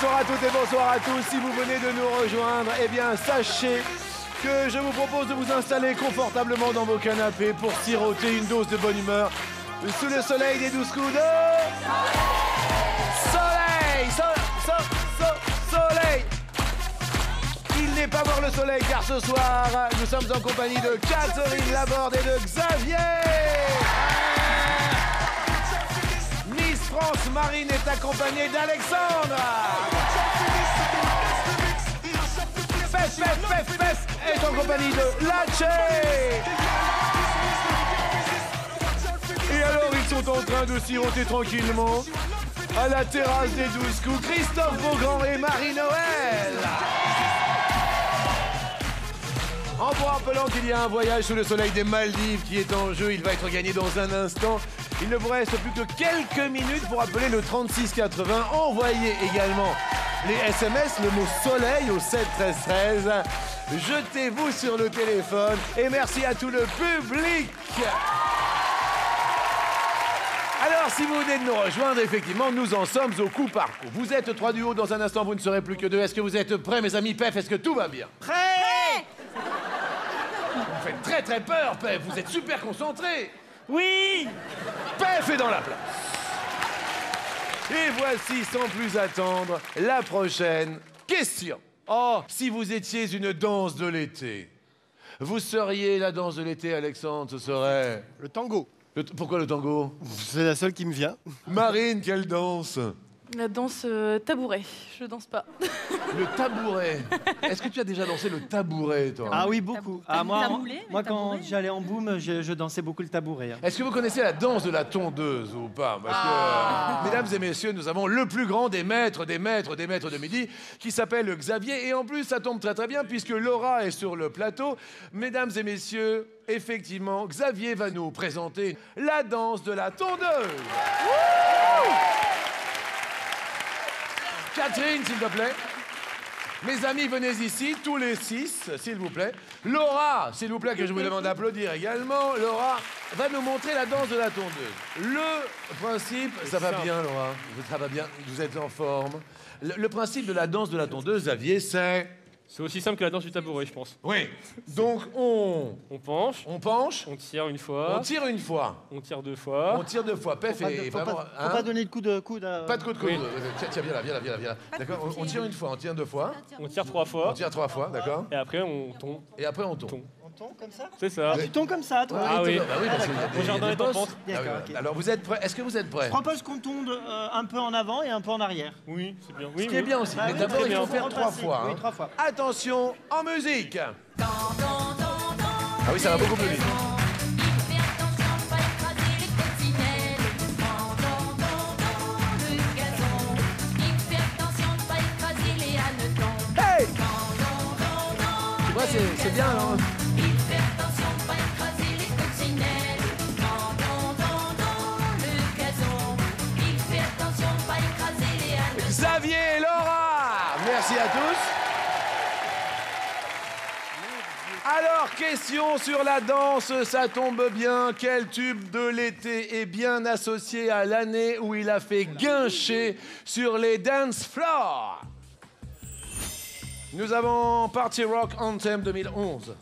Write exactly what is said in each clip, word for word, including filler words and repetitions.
Bonsoir à toutes et bonsoir à tous. Si vous venez de nous rejoindre, eh bien, sachez que je vous propose de vous installer confortablement dans vos canapés pour siroter une dose de bonne humeur sous le soleil des douze coups de... Soleil, soleil, soleil, soleil, soleil. Il n'est pas voir le soleil car ce soir, nous sommes en compagnie de Catherine Laborde et de Xavier. France, Marine est accompagnée d'Alexandre. Pef, Pef, Pef, Pef est en compagnie de Lachey. Et alors, ils sont en train de siroter tranquillement à la terrasse des douze coups, Christophe Beaugrand et Marie-Noël. En vous rappelant qu'il y a un voyage sous le soleil des Maldives qui est en jeu, il va être gagné dans un instant. Il ne vous reste plus que quelques minutes pour appeler le trente-six quatre-vingts. Envoyez également les S M S, le mot soleil au sept treize treize. Jetez-vous sur le téléphone et merci à tout le public. Alors, si vous venez de nous rejoindre, effectivement, nous en sommes au coup par coup. Vous êtes trois du haut, dans un instant, vous ne serez plus que deux. Est-ce que vous êtes prêts, mes amis? Pef, est-ce que tout va bien? Prêt. Vous faites très très peur, Pef. Vous êtes super concentrés. Oui! Pef est dans la place. Et voici, sans plus attendre, la prochaine question. Oh, si vous étiez une danse de l'été, vous seriez la danse de l'été, Alexandre, ce serait... Le tango. Le Pourquoi le tango? C'est la seule qui me vient. Marine, quelle danse? La danse euh, tabouret. Je danse pas. Le tabouret. Est-ce que tu as déjà dansé le tabouret, toi? Ah oui, beaucoup. Ah, moi, taboulé, moi quand j'allais en boom, je, je dansais beaucoup le tabouret. Hein. Est-ce que vous connaissez la danse de la tondeuse ou pas? Parce ah. que, euh, mesdames et messieurs, nous avons le plus grand des maîtres, des maîtres, des maîtres de midi, qui s'appelle Xavier. Et en plus, ça tombe très très bien, puisque Laura est sur le plateau. Mesdames et messieurs, effectivement, Xavier va nous présenter la danse de la tondeuse. Wouh! Catherine, s'il te plaît. Mes amis, venez ici, tous les six, s'il vous plaît. Laura, s'il vous plaît, que je vous demande d'applaudir également. Laura va nous montrer la danse de la tondeuse. Le principe... Ça va bien, Laura. Ça va bien, vous êtes en forme. Le, le principe de la danse de la tondeuse, Xavier, c'est... C'est aussi simple que la danse du tabouret, je pense. Oui. Donc, on... On penche. On penche. On tire une fois. On tire une fois. On tire deux fois. On tire deux fois. Pef et... Faut, pas, vraiment, faut hein. pas donner de coup de coude à... Pas de coup de coude. Oui. Tiens, tiens, viens là, viens là, viens là. D'accord, on, on tire une fois, on tire deux fois. On tire trois fois. On tire trois fois, d'accord. Et après, on tombe. Et après, on tombe. On tombe comme ça? C'est ça. Tu tombes comme ça, toi? Ah oui. Mon jardin est en pente. Alors, vous êtes prêts? Est-ce que vous êtes prêts? Je propose qu'on tombe un peu en avant et un peu en arrière. Oui, c'est bien. Ce qui est bien aussi. Mais d'abord, il faut faire trois fois. Oui, trois fois. Attention, en musique. Ah oui, ça va beaucoup plus vite. Hey! Tu vois, c'est bien, non? Xavier et Laura, merci à tous. Alors, question sur la danse, ça tombe bien. Quel tube de l'été est bien associé à l'année où il a fait guincher sur les dance floors? Nous avons Party Rock Anthem deux mille onze,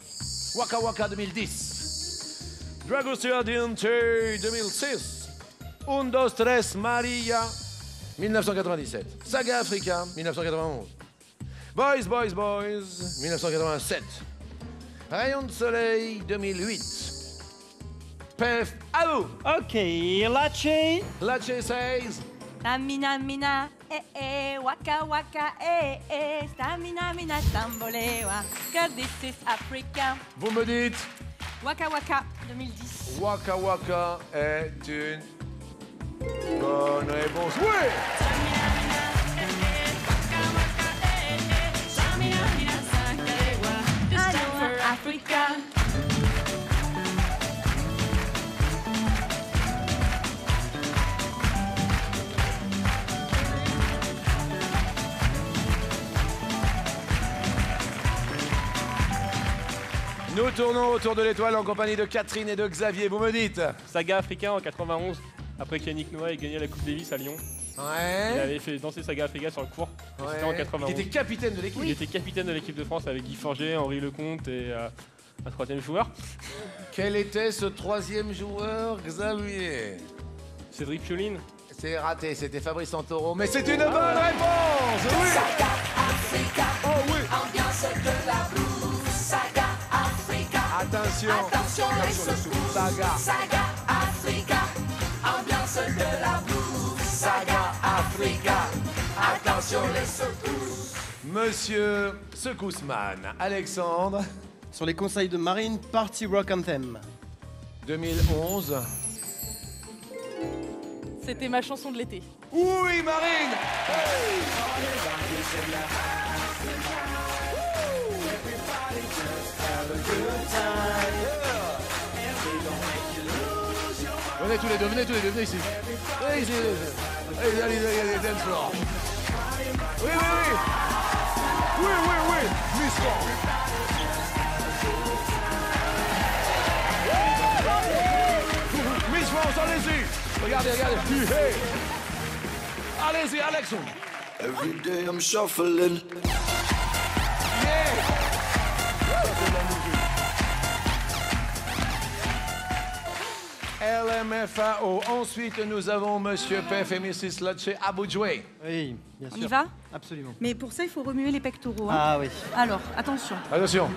Waka Waka deux mille dix, Dragostea Diente deux mille six, Undos Tres Maria mille neuf cent quatre-vingt-dix-sept, Saga Africa mille neuf cent quatre-vingt-onze, Boys Boys Boys mille neuf cent quatre-vingt-sept, Rayon de soleil deux mille huit. Pef, à vous. Ok, Lachey. Lachey says. Stamina, mina, eh, eh, waka, waka, eh, eh. Stamina, mina, sambolewa. Cause this is Africa. Vous me dites. Waka, waka, deux mille dix. Waka, waka est une bonne réponse. Oui. Stamina, mina, eh, eh, waka, waka, eh, eh. Stamina, mina, sambolewa. Africa. Nous tournons autour de l'étoile en compagnie de Catherine et de Xavier. Vous me dites? Saga africain en quatre-vingt-onze, après que Yannick Noah ait gagné la Coupe Davis à Lyon. Ouais. Il avait fait danser Saga Africa sur le cours. Ouais. C'était en quatre-vingt-onze. Il était capitaine de l'équipe. Il était capitaine de l'équipe de France avec Guy Forget, Henri Leconte et euh, un troisième joueur. Quel était ce troisième joueur, Xavier? Cédric Pioline. C'est raté, c'était Fabrice Santoro, mais c'est une bonne réponse. Oui. Saga Africa, oh oui. Ambiance de la blouse. Saga Africa. Attention. Attention, attention les secousses. Saga. Saga Africa, ambiance de la blouse. Saga Africa. Attention les secousses. Monsieur Secoussman, Alexandre. Sur les conseils de Marine, Party Rock Anthem. deux mille onze. C'était ma chanson de l'été. Oui, Marine. Venez tous les deux, venez tous les deux, venez ici. Venez ici, allez, allez, allez, dance floor. Oui, oui, oui. Oui, oui, oui. Miss France. Miss France, allez-y. Regardez, regardez. Hey. Allez-y, Alexandre. Every day I'm shuffling. Yeah. L M F A O. Ensuite, nous avons Monsieur Pef et Missus Lachey à bout de jouer. Oui, bien sûr. On y va? Absolument. Mais pour ça, il faut remuer les pectoraux. Hein. Ah oui. Alors, attention. Attention.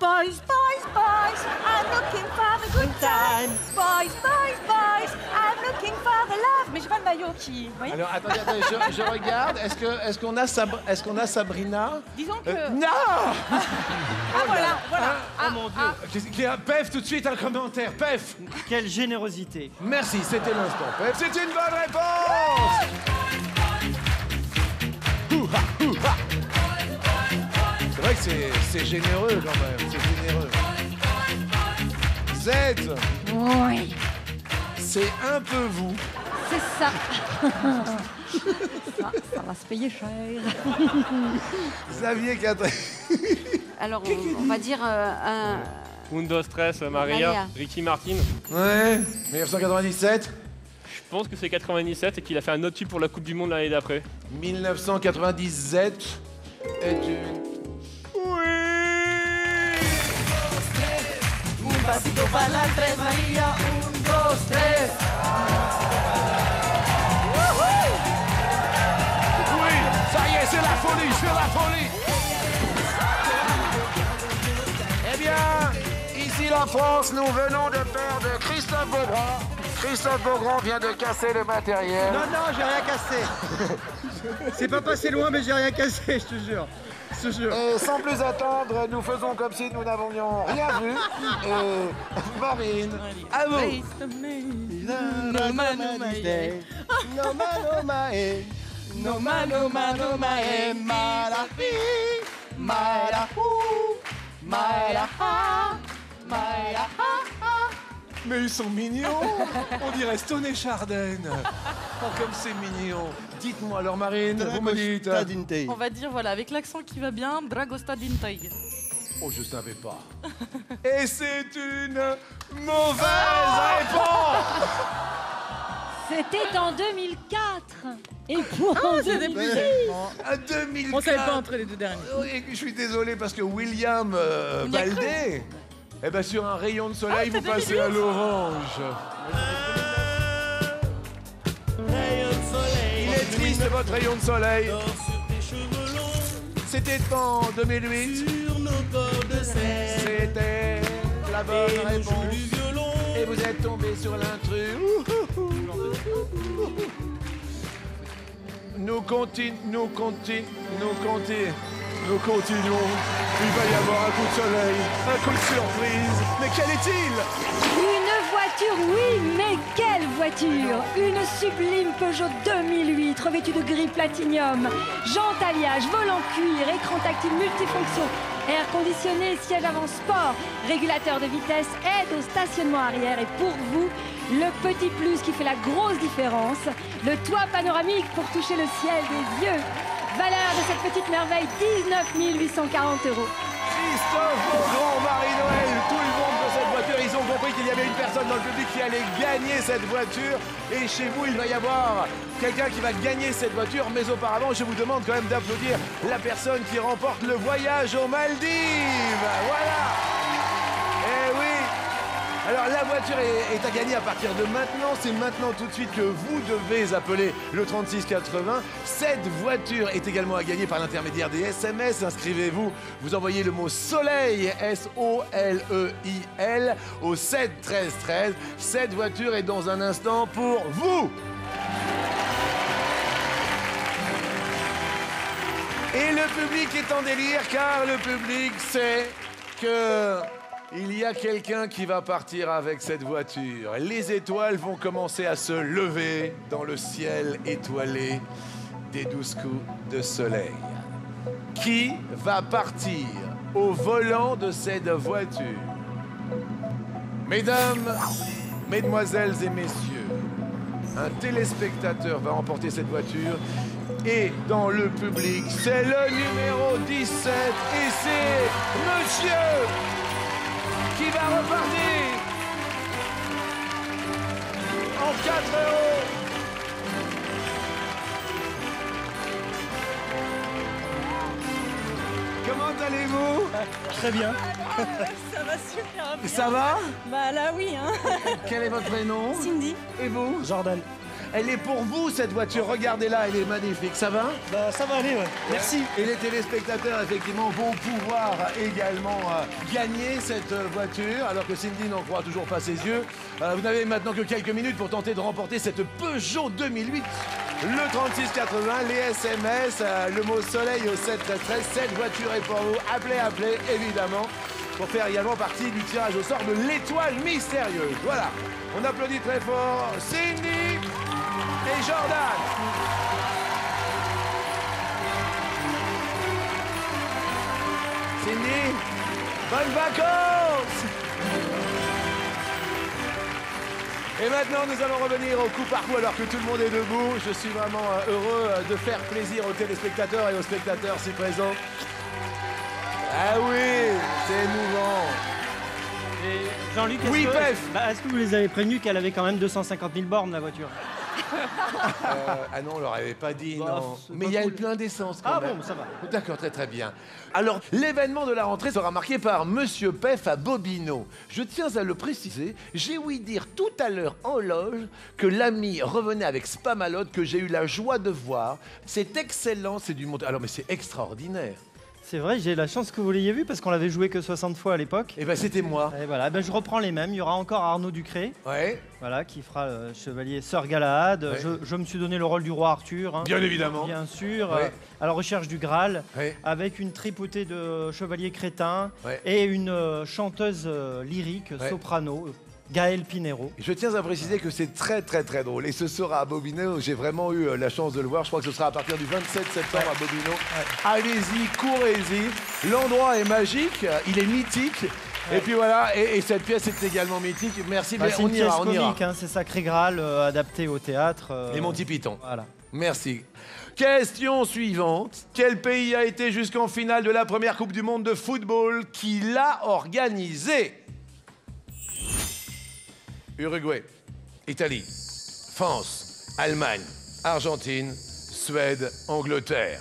Boys, boys, boys, I'm looking for the good time. Boys, boys, boys, I'm looking for the love. Mais j'ai pas de maillot qui... Oui. Alors, attendez, attendez, je, je regarde. Est-ce que, est-ce qu'on a, Sab... est-ce qu'on a Sabrina? Disons que... Euh, non. Ah, ah, voilà, voilà. Ah, ah, oh mon Dieu. Ah. Qu'est-ce a... Pef, tout de suite, un commentaire. Pef. Quelle générosité. Merci, c'était l'instant, Pef. C'est une bonne réponse. Ouha, ouha. C'est vrai que c'est généreux quand même, c'est généreux. Z. Oui. C'est un peu vous. C'est ça. ça. Ça va se payer cher. Xavier Catherine. Alors, on, on va dire euh, un... Mundo Stress, Maria, Maria, Ricky Martin. Ouais, mille neuf cent quatre-vingt-dix-sept. Je pense que c'est quatre-vingt-dix-sept et qu'il a fait un autre tube pour la Coupe du Monde l'année d'après. mille neuf cent quatre-vingt-dix-sept et tu... Pasito para la tres, María, un, dos, tres. Oui, ça y est, c'est la folie, c'est la folie. Eh bien, ici la France, nous venons de perdre Christophe Beaugrand. Christophe Beaugrand vient de casser le matériel. Non, non, j'ai rien cassé. C'est pas passé loin, mais j'ai rien cassé, je te jure. Et sans plus attendre, nous faisons comme si nous n'avions rien vu. Et Marine, à vous. Mais ils sont mignons. On dirait Stone et Jordan. Oh, comme c'est mignon. Dites-moi alors, Marine, vous me dites... On va dire, voilà, avec l'accent qui va bien, Dragosta Dintei. Oh, je savais pas. Et c'est une mauvaise réponse. C'était en deux mille quatre. Et pour ah, deux mille... deux mille quatre. On savait pas entrer les deux derniers. Je suis désolé parce que William euh, Baldé, eh ben, sur un rayon de soleil, ah, vous passez à l'orange. Triste votre rayon de soleil. C'était en deux mille huit. C'était la bonne réponse. Et vous êtes tombé sur l'intrus. Nous continuons, nous continuons, nous continuons, nous continuons. Il va y avoir un coup de soleil, un coup de surprise. Mais quel est-il? Oui, mais quelle voiture! Une sublime Peugeot deux mille huit revêtue de gris platinium, jantes alliage, volant cuir, écran tactile multifonction, air conditionné, siège avant sport, régulateur de vitesse, aide au stationnement arrière. Et pour vous, le petit plus qui fait la grosse différence, le toit panoramique pour toucher le ciel des yeux. Valeur de cette petite merveille, dix-neuf mille huit cent quarante euros. Christophe Beaugrand, Marie-Noël, tout le monde de cette voiture, ils ont compris. compris qu'il y avait une personne dans le public qui allait gagner cette voiture. Et chez vous, il va y avoir quelqu'un qui va gagner cette voiture. Mais auparavant, je vous demande quand même d'applaudir la personne qui remporte le voyage aux Maldives. Voilà. Eh oui. Alors, la voiture est, est à gagner à partir de maintenant. C'est maintenant tout de suite que vous devez appeler le trente-six quatre-vingts. Cette voiture est également à gagner par l'intermédiaire des S M S. Inscrivez-vous. Vous envoyez le mot soleil, S O L E I L, au sept treize treize. Cette voiture est dans un instant pour vous. Et le public est en délire, car le public sait que... il y a quelqu'un qui va partir avec cette voiture. Les étoiles vont commencer à se lever dans le ciel étoilé des douze coups de soleil. Qui va partir au volant de cette voiture? Mesdames, mesdemoiselles et messieurs, un téléspectateur va emporter cette voiture. Et dans le public, c'est le numéro dix-sept et c'est monsieur... qui va repartir en quatre euros. Comment allez-vous? Très bien. Ah, ça va super bien. Ça va? Bah là oui. Hein. Quel est votre prénom? Cindy. Et vous? Jordan. Elle est pour vous cette voiture, regardez-la, elle est magnifique, ça va? Bah ça va aller, ouais. Merci. Et les téléspectateurs, effectivement, vont pouvoir également euh, gagner cette euh, voiture, alors que Cindy n'en croit toujours pas ses yeux. Euh, vous n'avez maintenant que quelques minutes pour tenter de remporter cette Peugeot deux mille huit. Le trente-six quatre-vingts, les S M S, euh, le mot soleil au sept treize treize, cette voiture est pour vous, appelez, appelez, évidemment, pour faire également partie du tirage au sort de l'étoile mystérieuse. Voilà, on applaudit très fort Cindy et Jordan. Cindy, bonnes vacances. Et maintenant, nous allons revenir au coup par coup alors que tout le monde est debout. Je suis vraiment heureux de faire plaisir aux téléspectateurs et aux spectateurs si présents. Ah oui, c'est émouvant. Et Jean-Luc, est-ce oui, que, Pef bah, est-ce que vous les avez prévenus qu'elle avait quand même deux cent cinquante mille bornes, la voiture? euh, Ah non, on leur avait pas dit, bah, non. Mais il y a eu plein d'essence quand même. Ah bon, ça va. D'accord, très très bien. Alors, l'événement de la rentrée sera marqué par Monsieur Pef à Bobino. Je tiens à le préciser, j'ai ouï dire tout à l'heure en loge que l'ami revenait avec Spamalote, que j'ai eu la joie de voir. C'est excellent, c'est du monde. Alors, mais c'est extraordinaire. C'est vrai, j'ai la chance que vous l'ayez vu parce qu'on l'avait joué que soixante fois à l'époque. Et ben c'était moi. Et voilà, ben je reprends les mêmes. Il y aura encore Arnaud Ducré. Ouais. Voilà, qui fera euh, chevalier Sœur Galahad. Ouais. Je, je me suis donné le rôle du roi Arthur. Hein, bien évidemment. Bien sûr. Ouais. Euh, à la recherche du Graal. Ouais. Avec une tripotée de chevaliers crétins. Ouais. Et une euh, chanteuse euh, lyrique, ouais. soprano. Gaël Pinero. Je tiens à préciser que c'est très très très drôle et ce sera à Bobino, j'ai vraiment eu la chance de le voir, je crois que ce sera à partir du vingt-sept septembre à Bobino. Ouais. Allez-y, courez-y, l'endroit est magique, il est mythique. Et puis voilà, et, et cette pièce est également mythique. Merci, bah, mais on ira, on ira. Hein, c'est Sacré Graal, euh, adapté au théâtre. Euh... Et Monty Python. Voilà. Merci. Question suivante. Quel pays a été jusqu'en finale de la première Coupe du Monde de football? Qui l'a organisée? Uruguay, Italie, France, Allemagne, Argentine, Suède, Angleterre.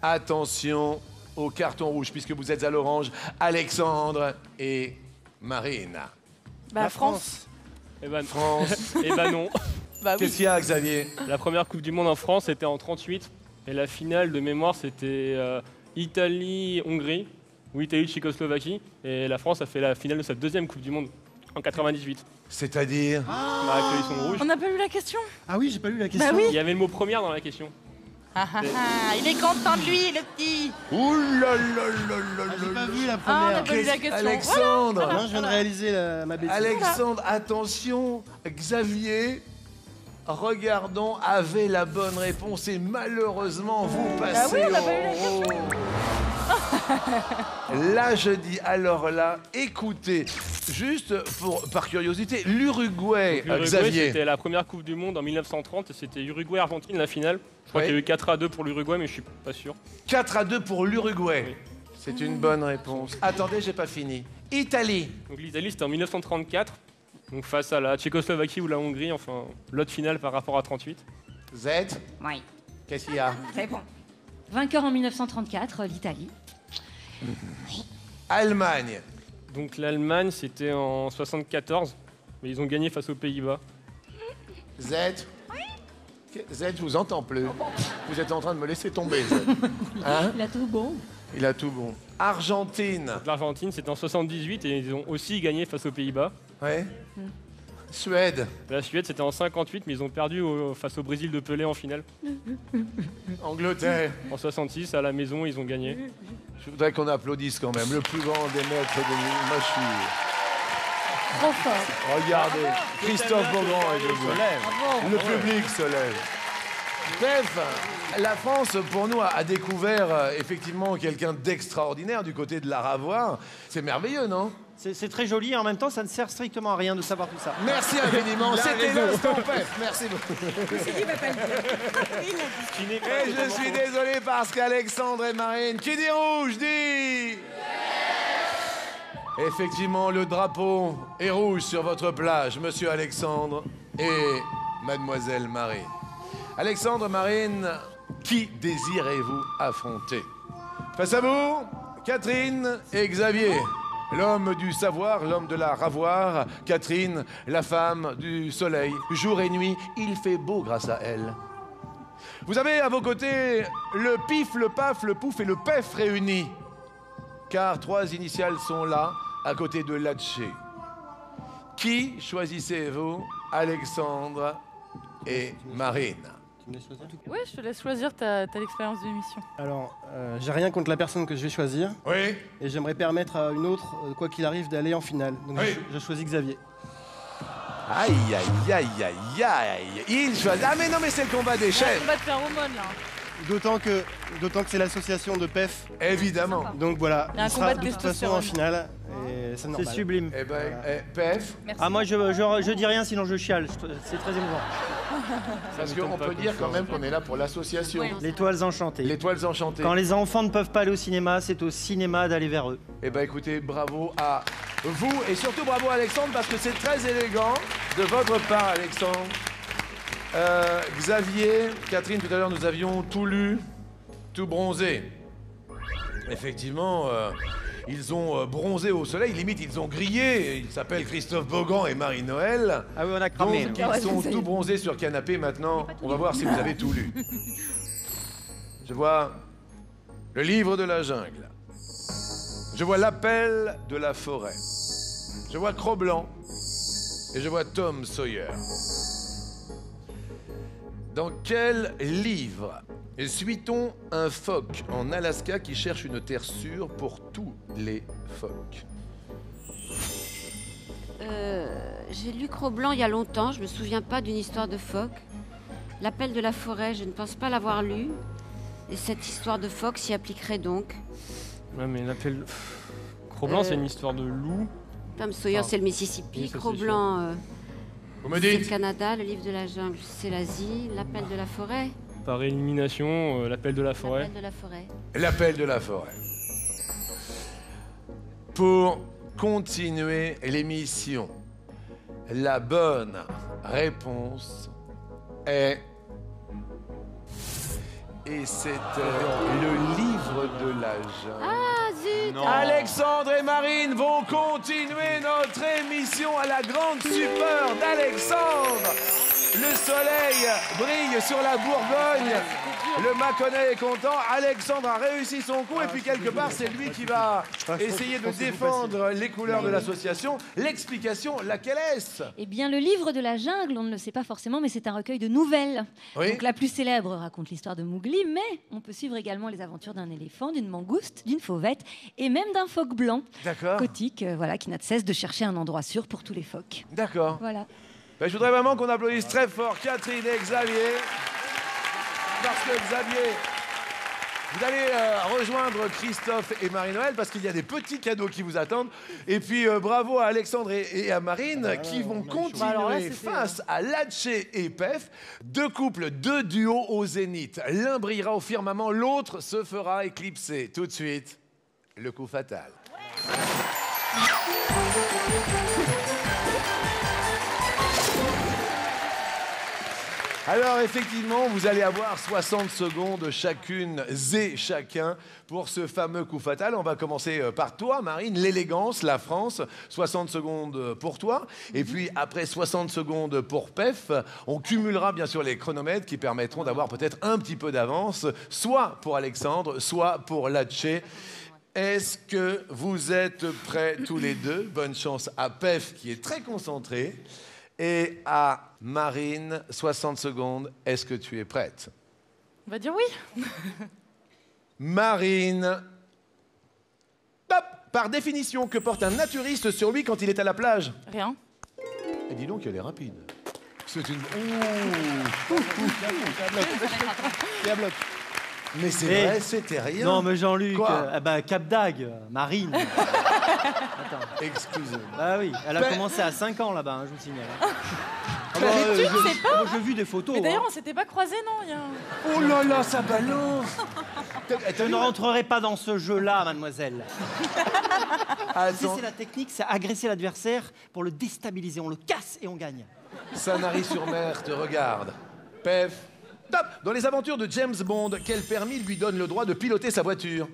Attention au carton rouge, puisque vous êtes à l'orange. Alexandre et Marine. Bah, la France. France. Eh ben, France. Eh ben non. Bah, oui. Qu'est-ce qu'il y a, Xavier? La première Coupe du Monde en France était en trente-huit. Et la finale, de mémoire, c'était euh, Italie-Hongrie. Ou Italie, Tchécoslovaquie. Et la France a fait la finale de sa deuxième Coupe du Monde en quatre-vingt-dix-huit. C'est-à-dire? Oh, on n'a pas lu la question. Ah oui, j'ai pas lu la question. Bah oui. Il y avait le mot première dans la question. Ah, ah, ah, il est content de lui, le petit. Ouh là là là là là. J'ai pas vu la première. Ah, on n'a pas lu la question. Alexandre. Voilà. Non, je viens de réaliser la, ma bêtise. Alexandre, attention, Xavier. Regardons, avait la bonne réponse et malheureusement vous passez. Ah oui, on n'a pas eu la question. Là, je dis, alors là, écoutez, juste pour, par curiosité, l'Uruguay, Xavier. C'était la première Coupe du Monde en mille neuf cent trente, c'était Uruguay-Argentine la finale. Je crois oui. qu'il y a eu quatre à deux pour l'Uruguay, mais je suis pas sûr. quatre à deux pour l'Uruguay. Oui. C'est une bonne réponse. Attendez, j'ai pas fini. Italie. Donc l'Italie, c'était en mille neuf cent trente-quatre. Donc face à la Tchécoslovaquie ou la Hongrie, enfin, l'autre finale par rapport à trente-huit. Z. Oui. Qu'est-ce qu'il y a? C'est bon. Vainqueur en mille neuf cent trente-quatre, l'Italie. Allemagne. Donc l'Allemagne, c'était en soixante-quatorze. Mais ils ont gagné face aux Pays-Bas. Z. Oui. Z, je vous entends plus. Vous êtes en train de me laisser tomber, Z. Hein? Il a tout bon. Il a tout bon. Argentine. L'Argentine, c'était en soixante-dix-huit et ils ont aussi gagné face aux Pays-Bas. Ouais. Mmh. Suède. La Suède, c'était en cinquante-huit, mais ils ont perdu au, face au Brésil de Pelé en finale. Angleterre. En soixante-six, à la maison, ils ont gagné. Je voudrais qu'on applaudisse quand même. Le plus grand des maîtres de moi, je suis... Trop fort. Regardez, bravo. Christophe Beaugrand est debout. Le bravo. Public se lève. Bref, la France, pour nous, a découvert euh, effectivement quelqu'un d'extraordinaire du côté de la Ravoire. C'est merveilleux, non? C'est très joli et en même temps, ça ne sert strictement à rien de savoir tout ça. Merci infiniment, c'était l'instant Pef. Merci beaucoup. Et je suis désolé parce qu'Alexandre et Marine, qui dit rouge, dit... Effectivement, le drapeau est rouge sur votre plage, monsieur Alexandre et mademoiselle Marine. Alexandre, Marine, qui désirez-vous affronter? Face à vous, Catherine et Xavier. L'homme du savoir, l'homme de la Ravoire, Catherine, la femme du soleil. Jour et nuit, il fait beau grâce à elle. Vous avez à vos côtés le pif, le paf, le pouf et le pef réunis. Car trois initiales sont là, à côté de Lachey. Qui choisissez-vous, Alexandre et Marine? Oui, je te laisse choisir, t'as l'expérience de l'émission. Alors, euh, j'ai rien contre la personne que je vais choisir. Oui. Et j'aimerais permettre à une autre, quoi qu'il arrive, d'aller en finale. Donc oui. je, je choisis Xavier. Aïe, aïe, aïe, aïe, aïe. Il choisit... Ah mais non, mais c'est le combat des chefs. C'est le combat de phéromones, là. D'autant que, d'autant que c'est l'association de Pef. Évidemment. Donc voilà, il, il sera de toute façon en finale. C'est sublime. Eh ben, voilà. eh, Pef. Merci. Ah moi, je, je, je dis rien, sinon je chiale. C'est très émouvant. Parce qu'on peut dire quand même qu'on est là pour l'association. Les Toiles Enchantées. Les Toiles Enchantées. Quand les enfants ne peuvent pas aller au cinéma, c'est au cinéma d'aller vers eux. Eh bien écoutez, bravo à vous et surtout bravo à Alexandre parce que c'est très élégant de votre part, Alexandre. Euh, Xavier, Catherine, tout à l'heure nous avions tout lu, tout bronzé. Effectivement, euh, ils ont bronzé au soleil, limite ils ont grillé. Ils s'appellent Christophe Beaugrand et Marie-Noël. Ah oui, on a cramé. Donc, ils sont tout bronzés sur canapé maintenant. On va voir si vous avez tout lu. Je vois le livre de la jungle. Je vois l'appel de la forêt. Je vois Cro-Blanc. Et je vois Tom Sawyer. Dans quel livre suit-on un phoque en Alaska qui cherche une terre sûre pour tous les phoques? euh, J'ai lu Cro-Blanc il y a longtemps, je ne me souviens pas d'une histoire de phoque. L'appel de la forêt, je ne pense pas l'avoir lu. Et cette histoire de phoque s'y appliquerait donc. Ouais, mais l'appel... Cro-Blanc, euh... c'est une histoire de loup. Tom Sawyer, enfin, c'est le Mississippi. Oui, Cro-Blanc... C'est le Canada, le livre de la jungle, c'est l'Asie, l'appel de la forêt. Par élimination, euh, l'appel de la forêt. L'appel de la forêt. L'appel de la forêt. Pour continuer l'émission, la bonne réponse est... Et c'était le livre de la jungle. Ah zut! Non. Alexandre et Marine vont continuer notre émission à la grande stupeur d'Alexandre. Le soleil brille sur la Bourgogne. Le Mâconnais est content. Alexandre a réussi son coup. Et puis quelque part, c'est lui qui va essayer de défendre les couleurs de l'association. L'explication, laquelle est-ce? Eh bien, le livre de la jungle, on ne le sait pas forcément, mais c'est un recueil de nouvelles. Oui. Donc la plus célèbre raconte l'histoire de Mowgli. Mais on peut suivre également les aventures d'un éléphant, d'une mangouste, d'une fauvette et même d'un phoque blanc cotique, euh, voilà, qui n'a de cesse de chercher un endroit sûr pour tous les phoques. D'accord. Voilà. Ben, je voudrais vraiment qu'on applaudisse très fort Catherine et Xavier. Parce que Xavier, vous allez euh, rejoindre Christophe et Marie-Noël parce qu'il y a des petits cadeaux qui vous attendent. Et puis euh, bravo à Alexandre et, et à Marine ah, qui vont continuer là, face à Lachey et Pef. Deux couples, deux duos au zénith. L'un brillera au firmament, l'autre se fera éclipser. Tout de suite. le coup fatal. Alors effectivement, vous allez avoir soixante secondes chacune et chacun pour ce fameux coup fatal. On va commencer par toi, Marine, l'élégance, la France. soixante secondes pour toi. Et puis après soixante secondes pour Pef, on cumulera bien sûr les chronomètres qui permettront d'avoir peut-être un petit peu d'avance, soit pour Alexandre, soit pour Lachey. Est-ce que vous êtes prêts tous les deux? Bonne chance à Pef qui est très concentré. Et à Marine, soixante secondes, est-ce que tu es prête? On va dire oui. Marine. Hop, par définition, que porte un naturiste sur lui quand il est à la plage? Rien. Et dis donc, elle est rapide. C'est une... Ouh. Ouh. Mais c'est vrai, c'était rien. Non, mais Jean-Luc, euh, ah bah, Cap d'Agde, Marine. Attends. Excusez-moi. Bah oui, elle a Pe commencé à cinq ans là-bas, hein, je vous signale. Ah bah, euh, tu je, sais pas. J'ai vu des photos. Mais d'ailleurs, hein. On s'était pas croisés, non? Il y a... Oh là là, ça balance. Je ne rentrerai pas dans ce jeu-là, mademoiselle. Si c'est la technique, c'est agresser l'adversaire pour le déstabiliser. On le casse et on gagne. Sanary-sur-Mer te regarde. Pef. Top. Dans les aventures de James Bond, quel permis lui donne le droit de piloter sa voiture?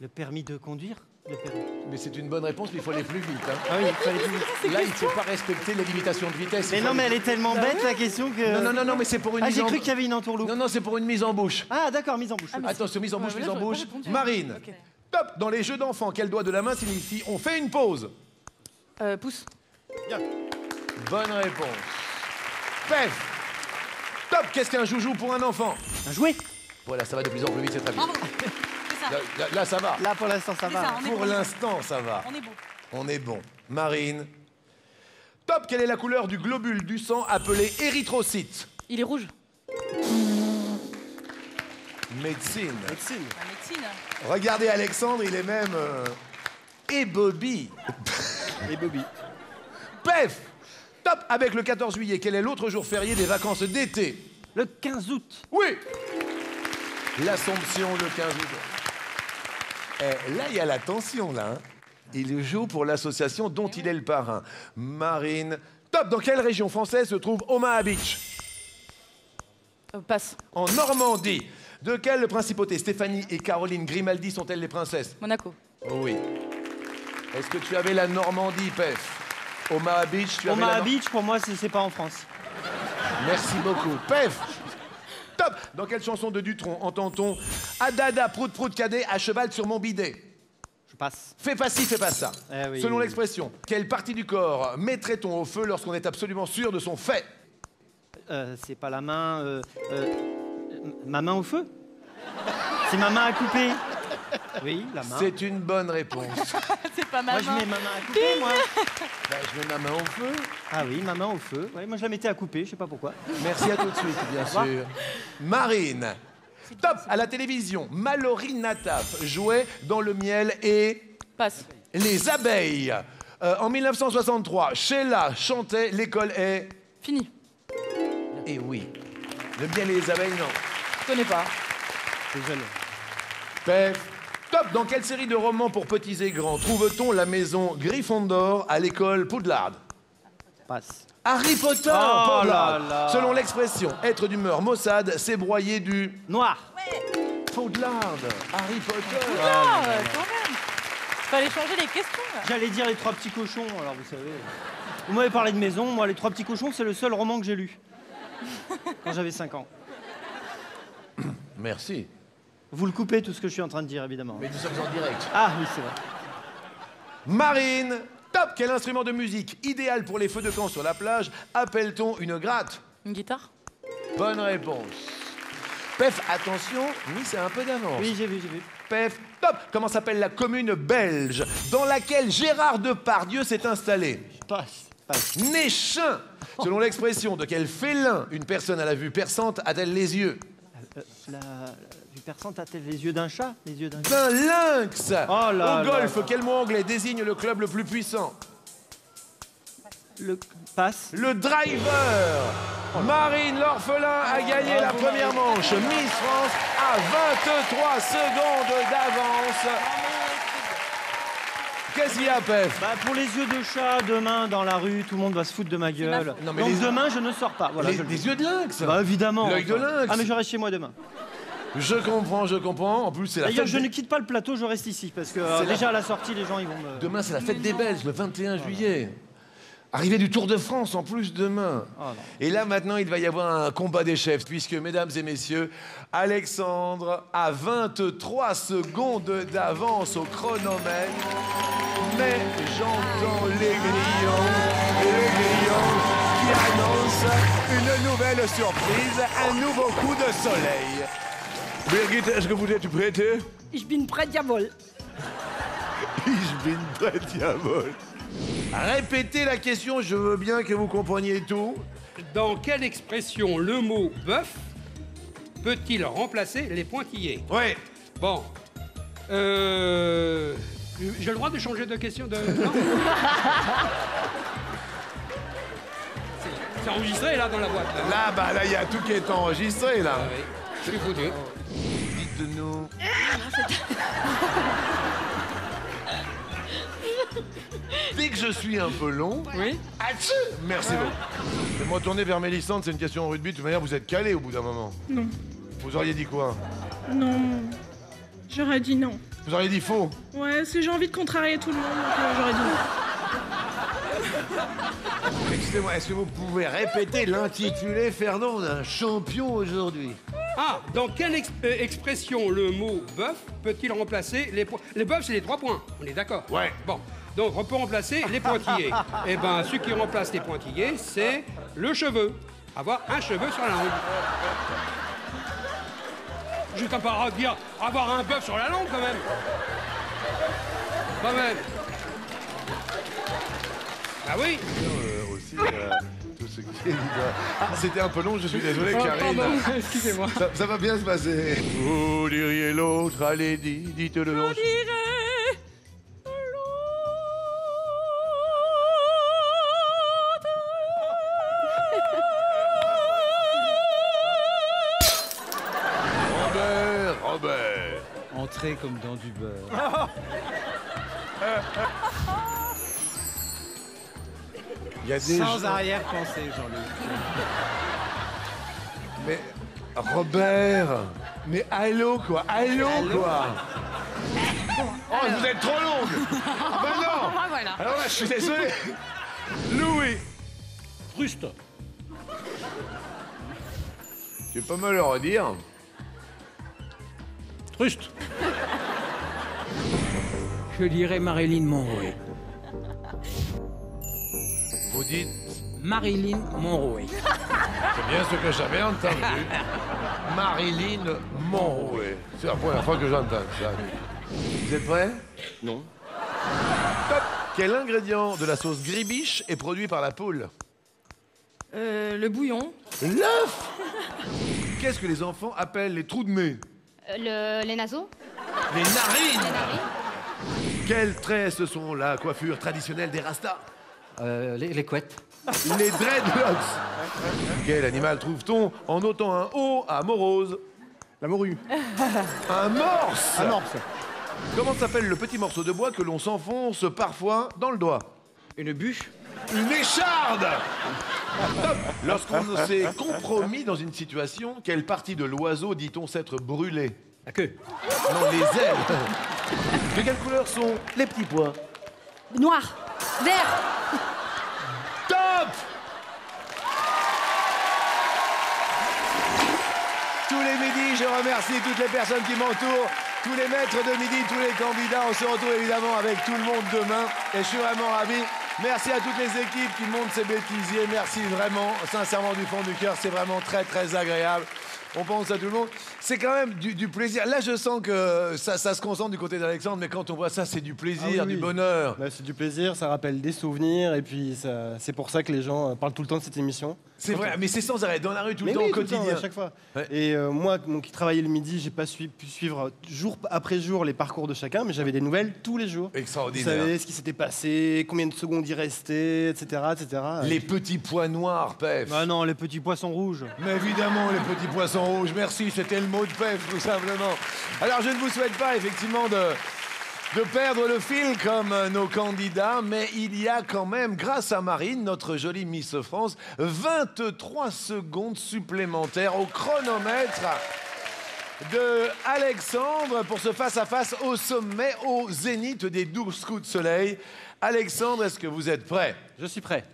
Le permis de conduire? Le permis. Mais c'est une bonne réponse, mais il faut aller plus vite. Hein. Ah oui, il faut aller plus vite. Là, il ne faut pas respecter les limitations de vitesse. Mais non, mais elle est tellement bête, la question, que... Non, non, non, non mais c'est pour une ah, mise en... Ah, j'ai cru qu'il y avait une entourloupe. Non, non, c'est pour une mise en bouche. Ah, d'accord, mise en bouche. Ah, attention, mise en bouche, ouais, mise là, en bouche. Marine, okay. Top. Dans les jeux d'enfants, quel doigt de la main signifie on fait une pause? Euh, pouce. Bien. Bonne réponse. Pef. Top. Qu'est-ce qu'un joujou pour un enfant? Un jouet. Voilà, ça va de plus en plus vite, c'est très bien. Là, là, là, ça va. Là, pour l'instant, ça va. Ça, pour bon. l'instant, ça va. On est bon. On est bon. Marine. Top. Quelle est la couleur du globule du sang appelé érythrocyte? Il est rouge. Médecine. Médecine. La médecine. Regardez Alexandre, il est même... Euh... Et Bobby. Et Bobby. Pef. Top. Avec le quatorze juillet, quel est l'autre jour férié des vacances d'été? Le quinze août. Oui. L'Assomption, le quinze août. Eh, là, il y a la tension, là. Hein. Il joue pour l'association dont il est le parrain. Marine. Top. Dans quelle région française se trouve Omaha Beach? On passe. En Normandie. De quelle principauté Stéphanie et Caroline Grimaldi sont-elles les princesses? Monaco. Oui. Est-ce que tu avais la Normandie, Pef? Omaha Beach, tu Omaha Beach, pour moi, c'est pas en France. Merci beaucoup. Pef. Top. Dans quelle chanson de Dutron entend-on Adada, prout, prout, cadet, à cheval sur mon bidet? Je passe. Fais pas ci, fais pas ça. Eh oui. Selon l'expression, quelle partie du corps mettrait-on au feu lorsqu'on est absolument sûr de son fait? Euh, c'est pas la main... Euh, euh, ma main au feu? C'est ma main à couper. Oui, la main. C'est une bonne réponse. C'est pas ma main. Moi, je mets ma main à couper, moi. Ben, je mets ma main au feu. Ah oui, ma main au feu. Ouais, moi, je la mettais à couper, je sais pas pourquoi. Merci à tout de suite, bien sûr. Marine. Top. À la télévision, Mallory Nataf jouait dans le miel et... Passe. Les abeilles. Euh, en mille neuf cent soixante-trois, Sheila chantait l'école est... Fini. Eh oui. Le miel et les abeilles, non. Je connais pas. Désolé. Pef. Top. Dans quelle série de romans pour petits et grands trouve-t-on la maison Gryffondor à l'école Poudlard? Passe. Harry Potter. Oh Poudlard. Là là. Selon l'expression, être d'humeur maussade, c'est broyer du... Noir. Ouais. Poudlard. Harry Potter. Poudlard, ah, quand même. Fallait changer les questions. J'allais dire les trois petits cochons, alors vous savez. Vous m'avez parlé de maison, moi les trois petits cochons, c'est le seul roman que j'ai lu. Quand j'avais cinq ans. Merci. Vous le coupez, tout ce que je suis en train de dire, évidemment. Mais nous sommes en direct. Ah, oui, c'est vrai. Marine. Top. Quel instrument de musique, idéal pour les feux de camp sur la plage, appelle-t-on une gratte? Une guitare. Bonne réponse. Pef, attention. Oui, c'est un peu d'avance. Oui, j'ai vu, j'ai vu. Pef. Top. Comment s'appelle la commune belge dans laquelle Gérard Depardieu s'est installé? Passe. Passe. Néchin. Selon l'expression, de quel félin une personne à la vue perçante a-t-elle les yeux? Euh, la... Personne a-t-elle les yeux d'un chat? Les yeux d'un lynx. Oh là. Au golf, là là. Quel mot anglais désigne le club le plus puissant? Le passe. Le driver. Marine Lorphelin a gagné la première manche. Miss France à vingt-trois secondes d'avance. Qu'est-ce qu'il y a, Pef? Bah, pour les yeux de chat, demain, dans la rue, tout le monde va se foutre de ma gueule. Non, mais donc les... demain, je ne sors pas. Voilà, les... je le dis. Des yeux de lynx? Bah, évidemment. L'œil de lynx. Ah, mais je reste chez moi demain. Je comprends, je comprends. En plus, c'est la fête. D'ailleurs, je des... ne quitte pas le plateau, je reste ici. Parce que euh, déjà, la... à la sortie, les gens, ils vont me... Demain, c'est la fête des Belges, le vingt et un juillet. Arrivée du Tour de France, en plus, demain. Oh, et là, maintenant, il va y avoir un combat des chefs, puisque, mesdames et messieurs, Alexandre a vingt-trois secondes d'avance au chronomètre. Mais j'entends les grillons, les grillons qui annoncent une nouvelle surprise, un nouveau coup de soleil. Birgit, est-ce que vous êtes prête? Je suis prête, diable. Je suis prête, diable. Répétez la question, je veux bien que vous compreniez tout. Dans quelle expression le mot bœuf peut-il remplacer les pointillés? Ouais. Bon. Euh... J'ai le droit de changer de question de... Non. C'est enregistré, là, dans la boîte. Là, là bah, là, il y a tout qui est enregistré, là. Ah, oui. Je suis foutu. Dites-nous. Dès que je suis un peu long... Oui. Achou. Merci beaucoup. Ah. Je vais me retourner vers Mélissande, c'est une question en rugby. De toute manière, vous êtes calé au bout d'un moment. Non. Vous auriez dit quoi? Non. J'aurais dit non. Vous auriez dit faux? Ouais, si j'ai envie de contrarier tout le monde, donc j'aurais dit non. Excusez-moi, est-ce que vous pouvez répéter l'intitulé, Fernand, d'un champion aujourd'hui? Ah, dans quelle exp euh, expression le mot bœuf peut-il remplacer les points? Les bœufs, c'est les trois points, on est d'accord? Ouais. Bon, donc on peut remplacer les pointillés. Eh ben, celui qui remplace les pointillés, c'est le cheveu. Avoir un cheveu sur la langue. Je t'en parle de dire avoir un bœuf sur la langue, quand même. Quand même. Ah oui. Euh, aussi, euh... Ah, c'était un peu long, je suis désolé, oh, Karine. Excusez-moi. Ça, ça va bien se passer. Vous diriez l'autre, allez, dites-le. Dites je dirais l'autre. Robert, Robert. Entrez comme dans du beurre. Il y a des sans gens... arrière-pensée, Jean-Luc. Mais Robert, mais allô quoi, allô, allô quoi. Oh, alors... vous êtes trop longue. Ah ben non. Ah, voilà. Alors là, je suis désolé. Louis. Fruste. C'est pas mal à redire. Truste. Je dirais Marilyn Monroe. Vous dites Marilyn Monroe. C'est bien ce que j'avais entendu. Marilyn Monroe. C'est la première fois que j'entends ça. Vous êtes prêts? Non. Top. Quel ingrédient de la sauce gribiche est produit par la poule? Euh, le bouillon. L'œuf. Qu'est-ce que les enfants appellent les trous de nez? Euh, le... Les naseaux. Les narines. Les narines. Quels traits ce sont la coiffure traditionnelle des Rastas? Euh, les, les couettes. Les dreadlocks. Quel animal trouve-t-on en ôtant un O à morose? La morue. Un morse. Un morse. Comment s'appelle le petit morceau de bois que l'on s'enfonce parfois dans le doigt? Une bûche. Une écharde. Lorsqu'on s'est compromis dans une situation, quelle partie de l'oiseau dit-on s'être brûlé? La queue. Non, les ailes. De quelle couleur sont les petits pois? Noir. Vert. Top. Tous les midis, je remercie toutes les personnes qui m'entourent, tous les maîtres de midi, tous les candidats. On se retrouve évidemment avec tout le monde demain et je suis vraiment ravi. Merci à toutes les équipes qui montent ces bêtisiers. Merci vraiment, sincèrement, du fond du cœur. C'est vraiment très, très agréable. on pense à tout le monde. C'est quand même du, du plaisir. Là, je sens que ça, ça se concentre du côté d'Alexandre, mais quand on voit ça, c'est du plaisir, ah oui, du oui. bonheur. Bah, c'est du plaisir, ça rappelle des souvenirs, et puis c'est pour ça que les gens parlent tout le temps de cette émission. C'est vrai, mais c'est sans arrêt, dans la rue, tout mais le oui, temps, au quotidien. Temps, à chaque fois. Ouais. Et euh, moi, donc, qui travaillais le midi, j'ai pas su, pu suivre jour après jour les parcours de chacun, mais j'avais des nouvelles tous les jours. Extraordinaire. Vous savez ce qui s'était passé, combien de secondes il restait, et cetera, et cetera. Les petits pois noirs, Pef. Ah non, les petits poissons rouges. Mais évidemment, les petits poissons rouges. Merci, c'était le mot de Pef, tout simplement. Alors, je ne vous souhaite pas, effectivement, de... de perdre le fil comme nos candidats, mais il y a quand même, grâce à Marine, notre jolie Miss France, vingt-trois secondes supplémentaires au chronomètre de Alexandre pour ce face-à-face -face au sommet, au zénith des douze coups de soleil. Alexandre, est-ce que vous êtes prêt? Je suis prêt.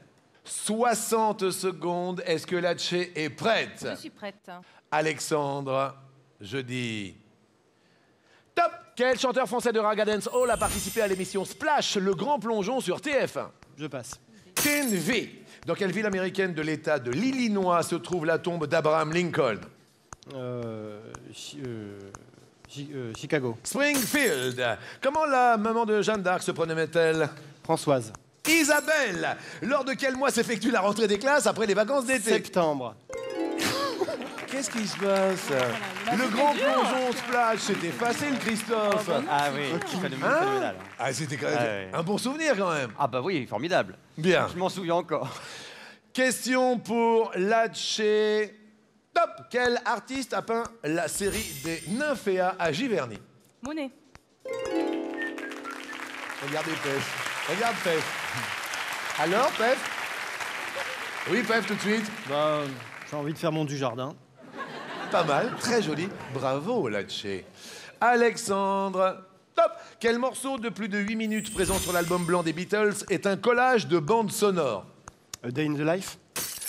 soixante secondes, est-ce que Lachey est prête? Je suis prête. Alexandre, je dis... Top! Quel chanteur français de Raga Dance Hall a participé à l'émission Splash, le grand plongeon sur T F un? Je passe. Ken V. Dans quelle ville américaine de l'État de l'Illinois se trouve la tombe d'Abraham Lincoln? Euh, chi euh, chi euh, Chicago. Springfield. Comment la maman de Jeanne d'Arc se prénommait-elle? Françoise. Isabelle. Lors de quel mois s'effectue la rentrée des classes après les vacances d'été? Septembre. Qu'est-ce qui se passe? Le grand plongeon Splash, c'était facile, Christophe. Ah oui, phénoménal, phénoménal. Ah, c'était quand même un bon souvenir, quand même. Ah bah oui, formidable. Bien. Je m'en souviens encore. Question pour Lachey. Top. Quel artiste a peint la série des Nymphéas à Giverny? Monet. Regardez Pef. Regarde Pef. Alors, Pef? Oui, Pef, tout de suite. Bah, j'ai envie de faire mon du jardin. Pas mal, très joli. Bravo, Lachey. Alexandre, top. Quel morceau de plus de huit minutes présent sur l'album blanc des Beatles est un collage de bandes sonores? A Day in the Life.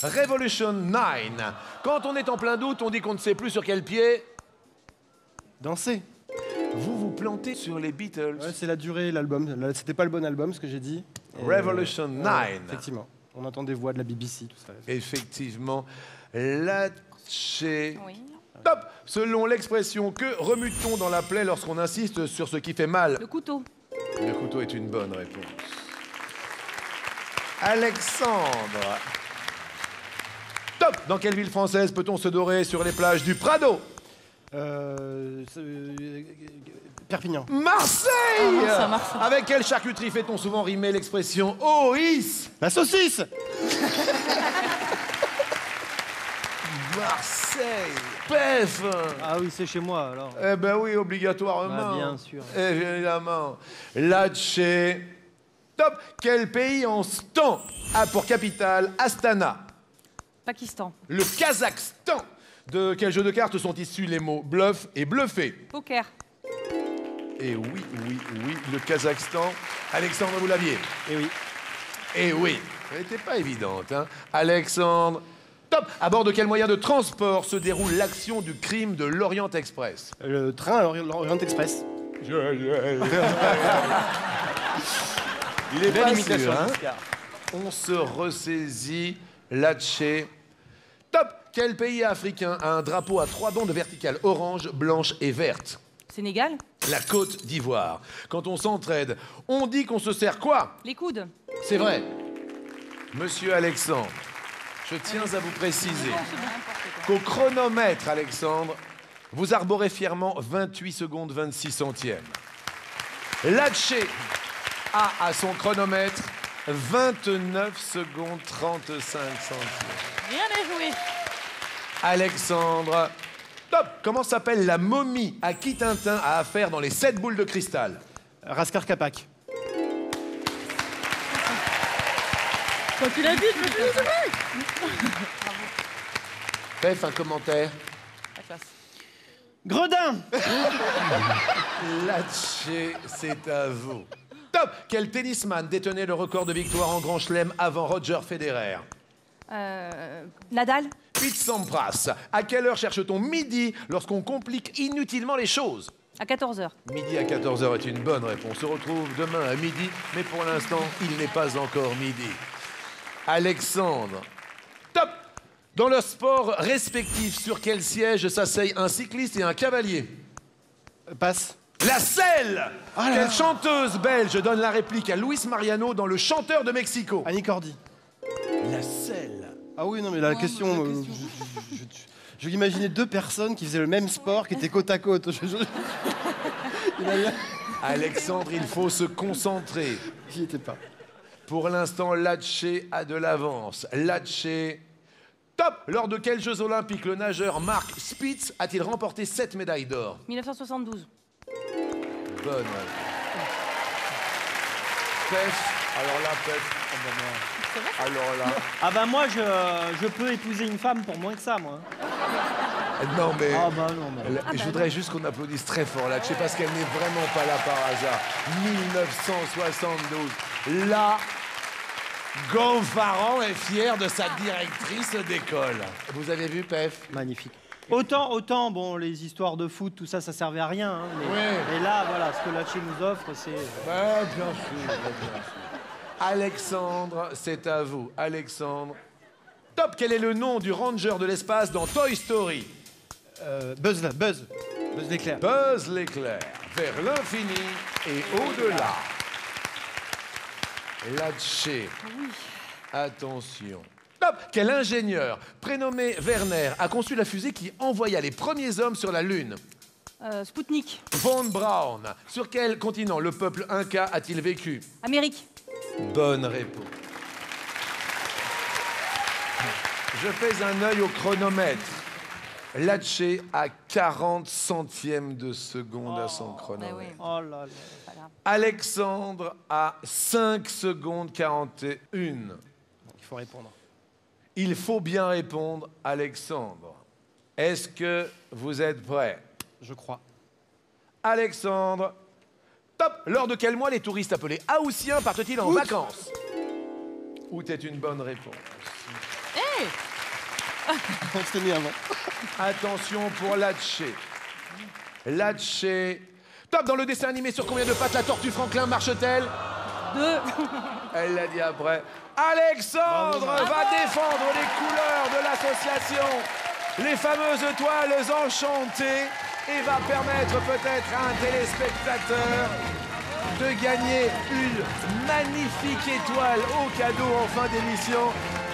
Revolution neuf. Quand on est en plein doute, on dit qu'on ne sait plus sur quel pied... danser. Vous vous plantez sur les Beatles. Ouais, c'est la durée, l'album. C'était pas le bon album, ce que j'ai dit. Et... Revolution neuf. Ouais, effectivement. On entend des voix de la B B C, tout ça. Effectivement. Lachey. Oui. Top. Selon l'expression, que remue-t-on dans la plaie lorsqu'on insiste sur ce qui fait mal? Le couteau. Le couteau est une bonne réponse. Alexandre. Top. Dans quelle ville française peut-on se dorer sur les plages du Prado? Euh, euh, Perpignan. Marseille, ah, Marseille, Marseille. Avec quelle charcuterie fait-on souvent rimer l'expression O I S? La saucisse. Marseille. Pef. Ah oui, c'est chez moi, alors. Eh ben oui, obligatoirement. Bah, bien sûr. Évidemment. Lachey. Top. Quel pays en stan a pour capitale Astana? Pakistan. Le Kazakhstan. De quel jeu de cartes sont issus les mots bluff et bluffé? Poker. Et oui, oui, oui, le Kazakhstan. Alexandre, vous l'aviez? Et oui. Et oui. Elle n'était pas évidente, hein. Alexandre. Top. À bord de quel moyen de transport se déroule l'action du crime de l'Orient Express? Le train l'Orient Express. Il est bien l'imitation, hein. On se ressaisit. Lachey. Top. Quel pays africain a un drapeau à trois bandes verticales orange, blanche et verte? Sénégal. La Côte d'Ivoire. Quand on s'entraide, on dit qu'on se sert quoi? Les coudes. C'est vrai. Monsieur Alexandre, je tiens à vous préciser qu'au chronomètre, Alexandre, vous arborez fièrement vingt-huit secondes vingt-six centièmes. Lachey a à son chronomètre vingt-neuf secondes trente-cinq centièmes. Bien joué. Alexandre, top. Comment s'appelle la momie à qui Tintin a affaire dans les sept boules de cristal? Raskar Kapak. Quand tu l'as dit, je me suis dit. Pef, un commentaire. Gredin. Lachey, c'est à vous. Top. Quel tennisman détenait le record de victoire en Grand Chelem avant Roger Federer? Euh, Nadal. Pete Sampras. À quelle heure cherche-t-on midi lorsqu'on complique inutilement les choses? À quatorze heures. Midi à quatorze heures est une bonne réponse. On se retrouve demain à midi, mais pour l'instant, il n'est pas encore midi. Alexandre. Top. Dans leur sport respectif, sur quel siège s'asseyent un cycliste et un cavalier? Passe. La selle. Ah là. Quelle chanteuse belge donne la réplique à Luis Mariano dans Le Chanteur de Mexico? Annie Cordy. La selle. Ah oui, non, mais la oh, question... Euh, question. Je, je, je, je, je l'imaginais deux personnes qui faisaient le même sport, qui étaient côte à côte. Je, je... Il a... Alexandre, il faut se concentrer. J'y étais pas. Pour l'instant, Lachey a de l'avance. Lachey... Top! Lors de quels Jeux Olympiques le nageur Mark Spitz a-t-il remporté sept médailles d'or? mille neuf cent soixante-douze. Bonne. Pef, alors là, Pef. Alors là. Ah bah moi, je, je peux épouser une femme pour moins que ça, moi. Non mais, ah bah non, mais... Ah bah je voudrais non. juste qu'on applaudisse très fort là, je sais parce qu'elle n'est vraiment pas là par hasard. mille neuf cent soixante-douze. Là, Gonfaran est fier de sa directrice d'école. Vous avez vu, Pef? Magnifique. Autant, autant, bon, les histoires de foot, tout ça, ça servait à rien. Hein, mais, oui. mais là, voilà, ce que Lachey nous offre, c'est... Bah, bien sûr, bien sûr. Alexandre, c'est à vous. Alexandre. Top, quel est le nom du ranger de l'espace dans Toy Story? euh, Buzz, là, Buzz. Buzz l'éclair. Buzz l'éclair. Vers l'infini et au-delà. Lachey. Oui. Attention. Top. Quel ingénieur, prénommé Werner, a conçu la fusée qui envoya les premiers hommes sur la Lune? euh, Spoutnik. Von Braun. Sur quel continent le peuple Inca a-t-il vécu? Amérique. Bonne réponse. Je fais un œil au chronomètre. Lachey à quarante centièmes de seconde oh, à son chronomètre. Oui. Oh là là. Alexandre à cinq secondes quarante et une. Il faut répondre. Il faut bien répondre, Alexandre. Est-ce que vous êtes prêt? Je crois. Alexandre. Top. Lors de quel mois les touristes appelés Haoussiens partent-ils en Août. vacances? Août est une bonne réponse. Hey. On s'était mis avant. Attention pour Lachey. Lachey. Top. Dans le dessin animé, sur combien de pattes la tortue Franklin marche-t-elle? Deux. Elle l'a dit après. Alexandre Bravo. va défendre les couleurs de l'association, les fameuses Toiles Enchantées, et va permettre peut-être à un téléspectateur de gagner une magnifique étoile au cadeau en fin d'émission.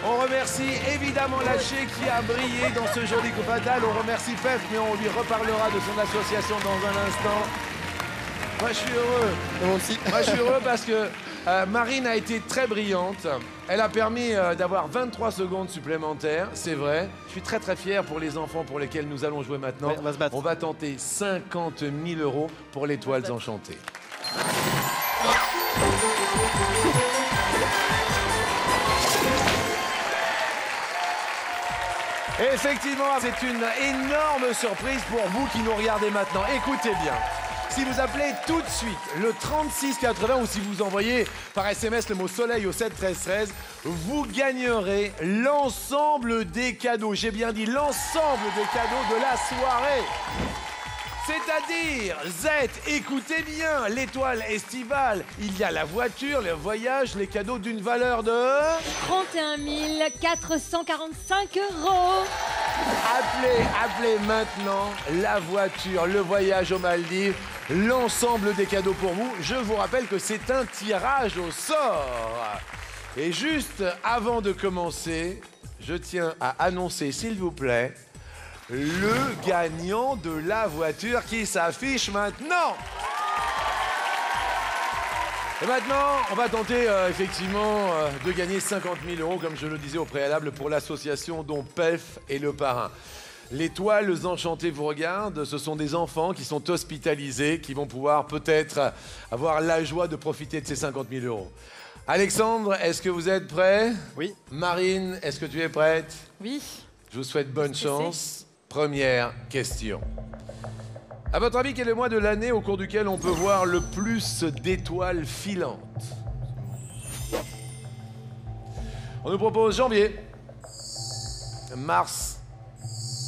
On remercie évidemment Lachey qui a brillé dans ce joli coup fatal. On remercie Pef, mais on lui reparlera de son association dans un instant. Moi, je suis heureux. Moi aussi. Moi, je suis heureux parce que euh, Marine a été très brillante. Elle a permis euh, d'avoir vingt-trois secondes supplémentaires, c'est vrai. Je suis très, très fier pour les enfants pour lesquels nous allons jouer maintenant. Ouais, on va se battre. On va tenter cinquante mille euros pour les Toiles Enchantées. Effectivement, c'est une énorme surprise pour vous qui nous regardez maintenant. Écoutez bien, si vous appelez tout de suite le trente-six quatre-vingts ou si vous envoyez par S M S le mot soleil au sept treize treize, vous gagnerez l'ensemble des cadeaux. J'ai bien dit l'ensemble des cadeaux de la soirée. C'est-à-dire, Z, écoutez bien, l'étoile estivale, il y a la voiture, le voyage, les cadeaux d'une valeur de... trente et un mille quatre cent quarante-cinq euros. Appelez, appelez maintenant la voiture, le voyage aux Maldives, l'ensemble des cadeaux pour vous. Je vous rappelle que c'est un tirage au sort. Et juste avant de commencer, je tiens à annoncer, s'il vous plaît, le gagnant de la voiture qui s'affiche maintenant. Et maintenant, on va tenter euh, effectivement euh, de gagner cinquante mille euros, comme je le disais au préalable, pour l'association dont Pef est le parrain. Les Toiles Enchantées vous regardent, ce sont des enfants qui sont hospitalisés, qui vont pouvoir peut-être avoir la joie de profiter de ces cinquante mille euros. Alexandre, est-ce que vous êtes prêt? Oui. Marine, est-ce que tu es prête? Oui. Je vous souhaite bonne chance. Première question. À votre avis, quel est le mois de l'année au cours duquel on peut voir le plus d'étoiles filantes? On nous propose janvier, mars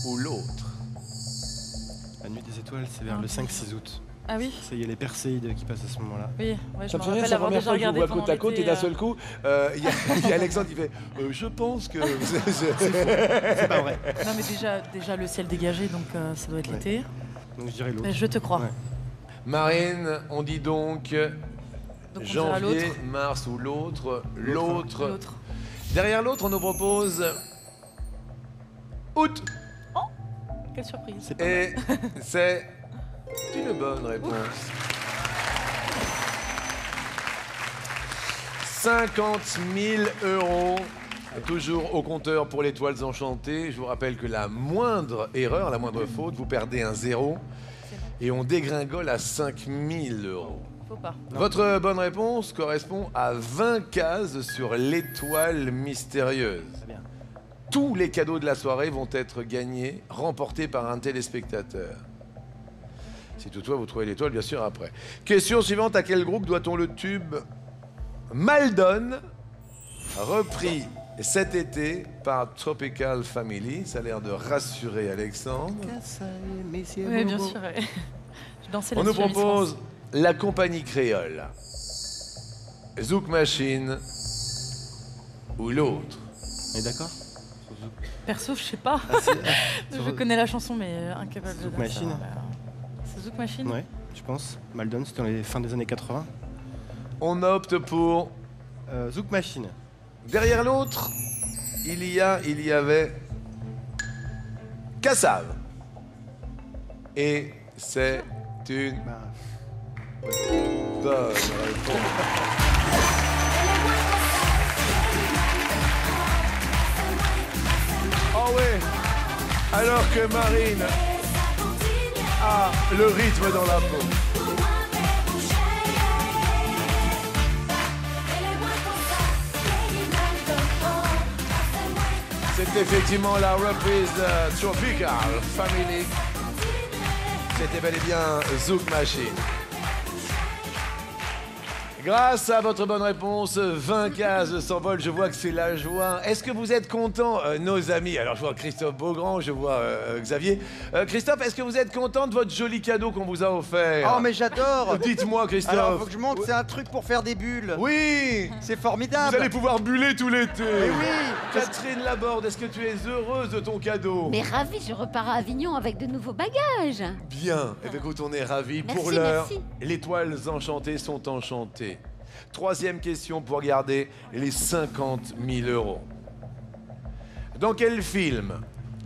ou l'autre. La nuit des étoiles, c'est vers le cinq six août. Ah oui. Ça y est, les Perséides qui passent à ce moment-là. Oui, ouais, je ça me rappelle la première fois que vous voyez côte à côte et d'un seul coup, il euh, y, y a Alexandre qui fait euh, je pense que... C'est pas vrai. Non mais déjà, déjà le ciel dégagé, donc euh, ça doit être ouais. l'été. Donc je dirais l'autre. Je te crois. Ouais. Marine, on dit donc, donc on janvier, mars ou l'autre. L'autre. Derrière l'autre, on nous propose août. Oh, quelle surprise. C'est pas et c'est... une bonne réponse. Ouf. cinquante mille euros, toujours au compteur pour les Toiles Enchantées. Je vous rappelle que la moindre erreur, la moindre faute, vous perdez un zéro et on dégringole à cinq mille euros. Faut pas. Votre bonne réponse correspond à vingt cases sur l'étoile mystérieuse. Tous les cadeaux de la soirée vont être gagnés, remportés par un téléspectateur. Si toutefois vous trouvez l'étoile, bien sûr, après. Question suivante, à quel groupe doit-on le tube Maldon, repris cet été par Tropical Family? Ça a l'air de rassurer Alexandre. Oui, bien sûr. Je dansais la On nous propose la compagnie créole, Zouk Machine ou l'autre. Et d'accord. Perso, je sais pas. Ah, je connais la chanson, mais incapable de... Zouk Machine ça. Zouk Machine ? Ouais, je pense. Maldon, c'était dans les fins des années quatre-vingt. On opte pour... Euh, Zouk Machine. Derrière l'autre, il y a, il y avait... Kassav. Et c'est une... Bah... bonne réponse. Oh ouais. Alors que Marine... Ah, le rythme dans la peau. C'est effectivement la reprise de Tropical Family. C'était bel et bien Zouk Machine. Grâce à votre bonne réponse, vingt cases s'envolent, je vois que c'est la joie. Est-ce que vous êtes contents, euh, nos amis? Alors, je vois Christophe Beaugrand, je vois euh, Xavier. Euh, Christophe, est-ce que vous êtes content de votre joli cadeau qu'on vous a offert? Oh, mais j'adore. Dites-moi, Christophe. Alors, faut que je montre, oui. C'est un truc pour faire des bulles. Oui. C'est formidable. Vous allez pouvoir buller tout l'été. Mais oui. Catherine Laborde, est-ce que tu es heureuse de ton cadeau? Mais ravie, je repars à Avignon avec de nouveaux bagages. Bien. Eh bien, écoute, on est ravis. Merci, pour l'heure, les Toiles Enchantées sont enchantées. Troisième question pour garder les cinquante mille euros. Dans quel film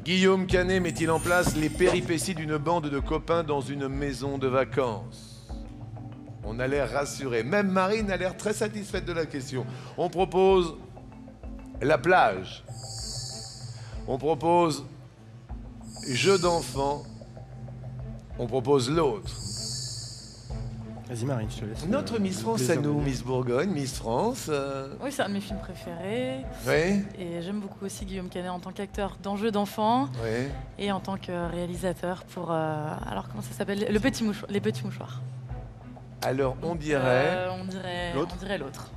Guillaume Canet met-il en place les péripéties d'une bande de copains dans une maison de vacances? On a l'air rassuré. Même Marine a l'air très satisfaite de la question. On propose la plage. On propose jeu d'enfant. On propose l'autre. Vas-y Marine, je te laisse. Notre euh, Miss France à nous, Miss Bourgogne, Miss France. Euh... Oui, c'est un de mes films préférés. Oui. Et j'aime beaucoup aussi Guillaume Canet en tant qu'acteur dans Jeux d'enfants. Oui. Et en tant que réalisateur pour... Euh... Alors, comment ça s'appelle? Le petit mouchoir. Les petits mouchoirs. Alors, on dirait... Euh, on dirait l'autre. On dirait l'autre.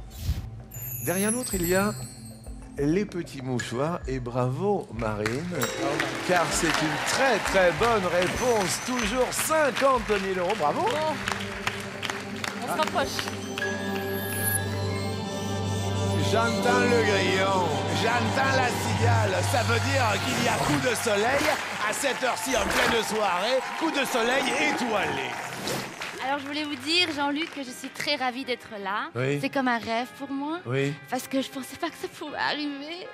Derrière l'autre, il y a les petits mouchoirs. Et bravo Marine, car c'est une très très bonne réponse. Toujours cinquante mille euros. Bravo. Bon. On se rapproche. J'entends le grillon, j'entends la cigale. Ça veut dire qu'il y a coup de soleil à cette heure-ci en pleine soirée. Coup de soleil étoilé. Alors, je voulais vous dire, Jean-Luc, que je suis très ravie d'être là. Oui. C'est comme un rêve pour moi. Oui. Parce que je pensais pas que ça pouvait arriver.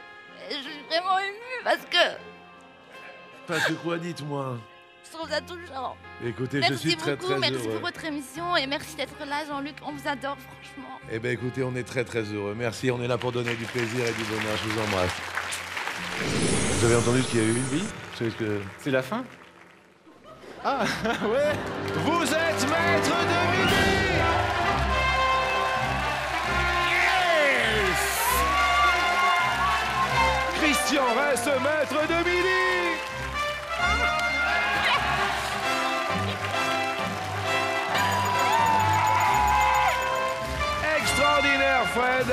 Je suis vraiment émue parce que... Parce que quoi, dites-moi? Je trouve ça touchant. Écoutez, merci je suis beaucoup, très très merci heureux. Merci pour votre émission et merci d'être là, Jean-Luc. On vous adore, franchement. Eh bien, écoutez, on est très très heureux. Merci, on est là pour donner du plaisir et du bonheur. Je vous embrasse. Vous avez entendu ce qu'il y a eu? Oui. C'est que... la fin? Ah, ouais. Vous êtes maître de midi. Yes. Christian reste maître de midi. Extraordinaire, Fred.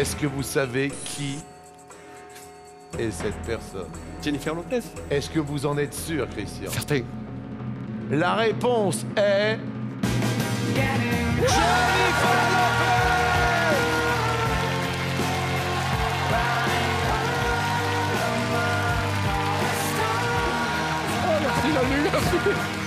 Est-ce que vous savez qui est cette personne? Jennifer Lopez. Est-ce que vous en êtes sûr, Christian? Certain. La réponse est... Jennifer Lopez. Oh, la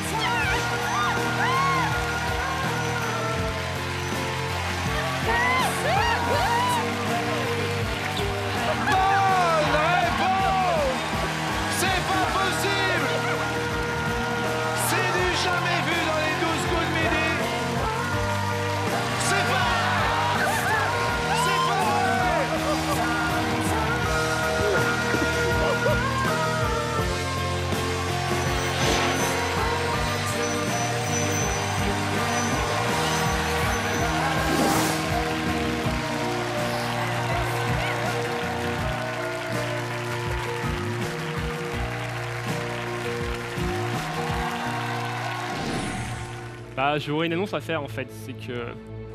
Bah, j'aurais une annonce à faire en fait, c'est que.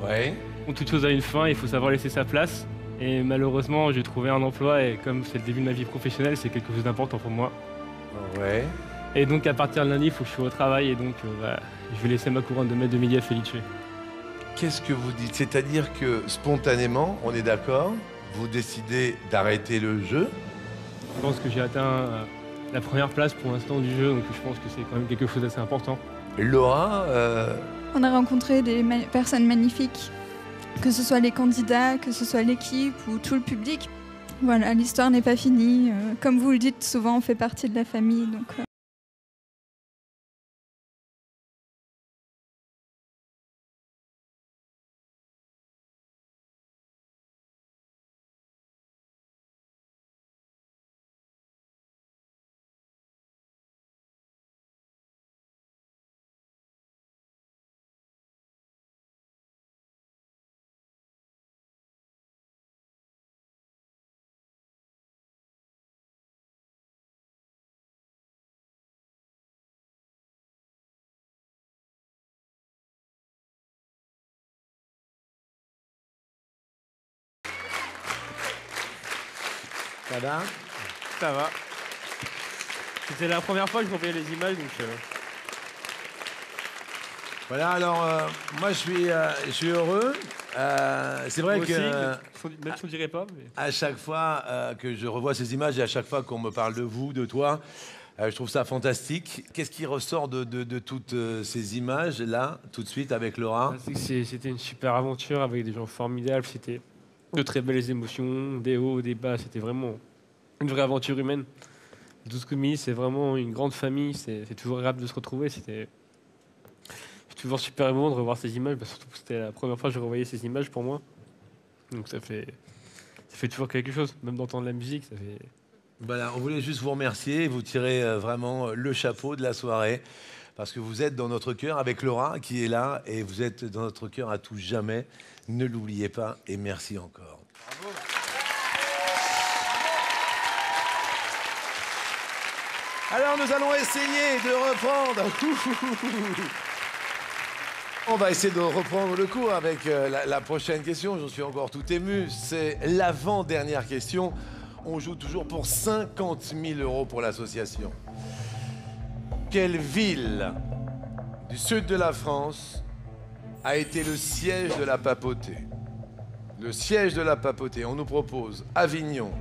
Ouais. Toute chose a une fin, il faut savoir laisser sa place. Et malheureusement, j'ai trouvé un emploi et comme c'est le début de ma vie professionnelle, c'est quelque chose d'important pour moi. Ouais. Et donc à partir de lundi, il faut que je sois au travail et donc euh, bah, je vais laisser ma couronne de maître de midi à Felice. Qu'est-ce que vous dites? C'est-à-dire que spontanément, on est d'accord, vous décidez d'arrêter le jeu? Je pense que j'ai atteint euh, la première place pour l'instant du jeu, donc je pense que c'est quand même quelque chose d'assez important. Laura, euh... on a rencontré des ma personnes magnifiques, que ce soit les candidats, que ce soit l'équipe ou tout le public. Voilà, l'histoire n'est pas finie. Euh, comme vous le dites, souvent on fait partie de la famille. Donc, euh... Ça va? Ça va. C'était la première fois que je voyais les images, donc... Euh... Voilà, alors, euh, moi, je suis, euh, je suis heureux. Euh, C'est vrai moi que... Aussi, euh, même si on dirait pas, mais... À chaque fois euh, que je revois ces images et à chaque fois qu'on me parle de vous, de toi, euh, je trouve ça fantastique. Qu'est-ce qui ressort de, de, de toutes ces images, là, tout de suite, avec Laura? C'était une super aventure avec des gens formidables, c'était... de très belles émotions, des hauts, des bas, c'était vraiment une vraie aventure humaine. douze commis, c'est vraiment une grande famille, c'est toujours agréable de se retrouver. C'était toujours super émouvant de revoir ces images, parce que c'était la première fois que je revoyais ces images pour moi. Donc ça fait, ça fait toujours quelque chose, même d'entendre la musique, ça fait... Voilà, on voulait juste vous remercier, vous tirer vraiment le chapeau de la soirée, parce que vous êtes dans notre cœur avec Laura qui est là, et vous êtes dans notre cœur à tout jamais. Ne l'oubliez pas et merci encore. Bravo. Alors nous allons essayer de reprendre. On va essayer de reprendre le cours avec la, la prochaine question. J'en suis encore tout ému. C'est l'avant-dernière question. On joue toujours pour cinquante mille euros pour l'association. Quelle ville du sud de la France a été le siège de la papauté? Le siège de la papauté. On nous propose Avignon,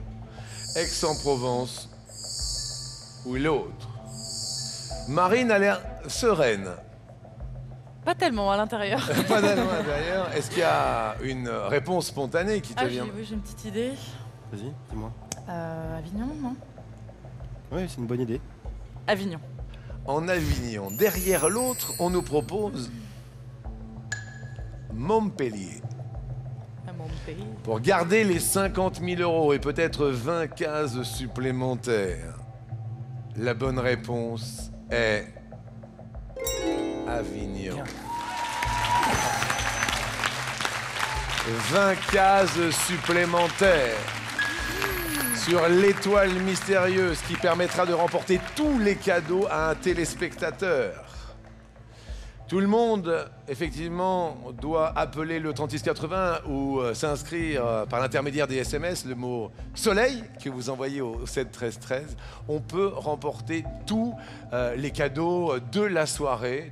Aix-en-Provence ou l'autre. Marine a l'air sereine. Pas tellement à l'intérieur. Pas tellement à l'intérieur. Est-ce qu'il y a une réponse spontanée qui te ah, vient? Oui, j'ai une petite idée. Vas-y, dis-moi. Euh, Avignon, non? Oui, c'est une bonne idée. Avignon. En Avignon. Derrière l'autre, on nous propose... Montpellier. Montpellier. Pour garder les cinquante mille euros et peut-être vingt cases supplémentaires, la bonne réponse est Avignon. Bien. vingt cases supplémentaires sur l'étoile mystérieuse qui permettra de remporter tous les cadeaux à un téléspectateur. Tout le monde, effectivement, doit appeler le trente-six quatre-vingts ou euh, s'inscrire euh, par l'intermédiaire des S M S, le mot « soleil » que vous envoyez au sept treize treize. On peut remporter tous euh, les cadeaux de la soirée.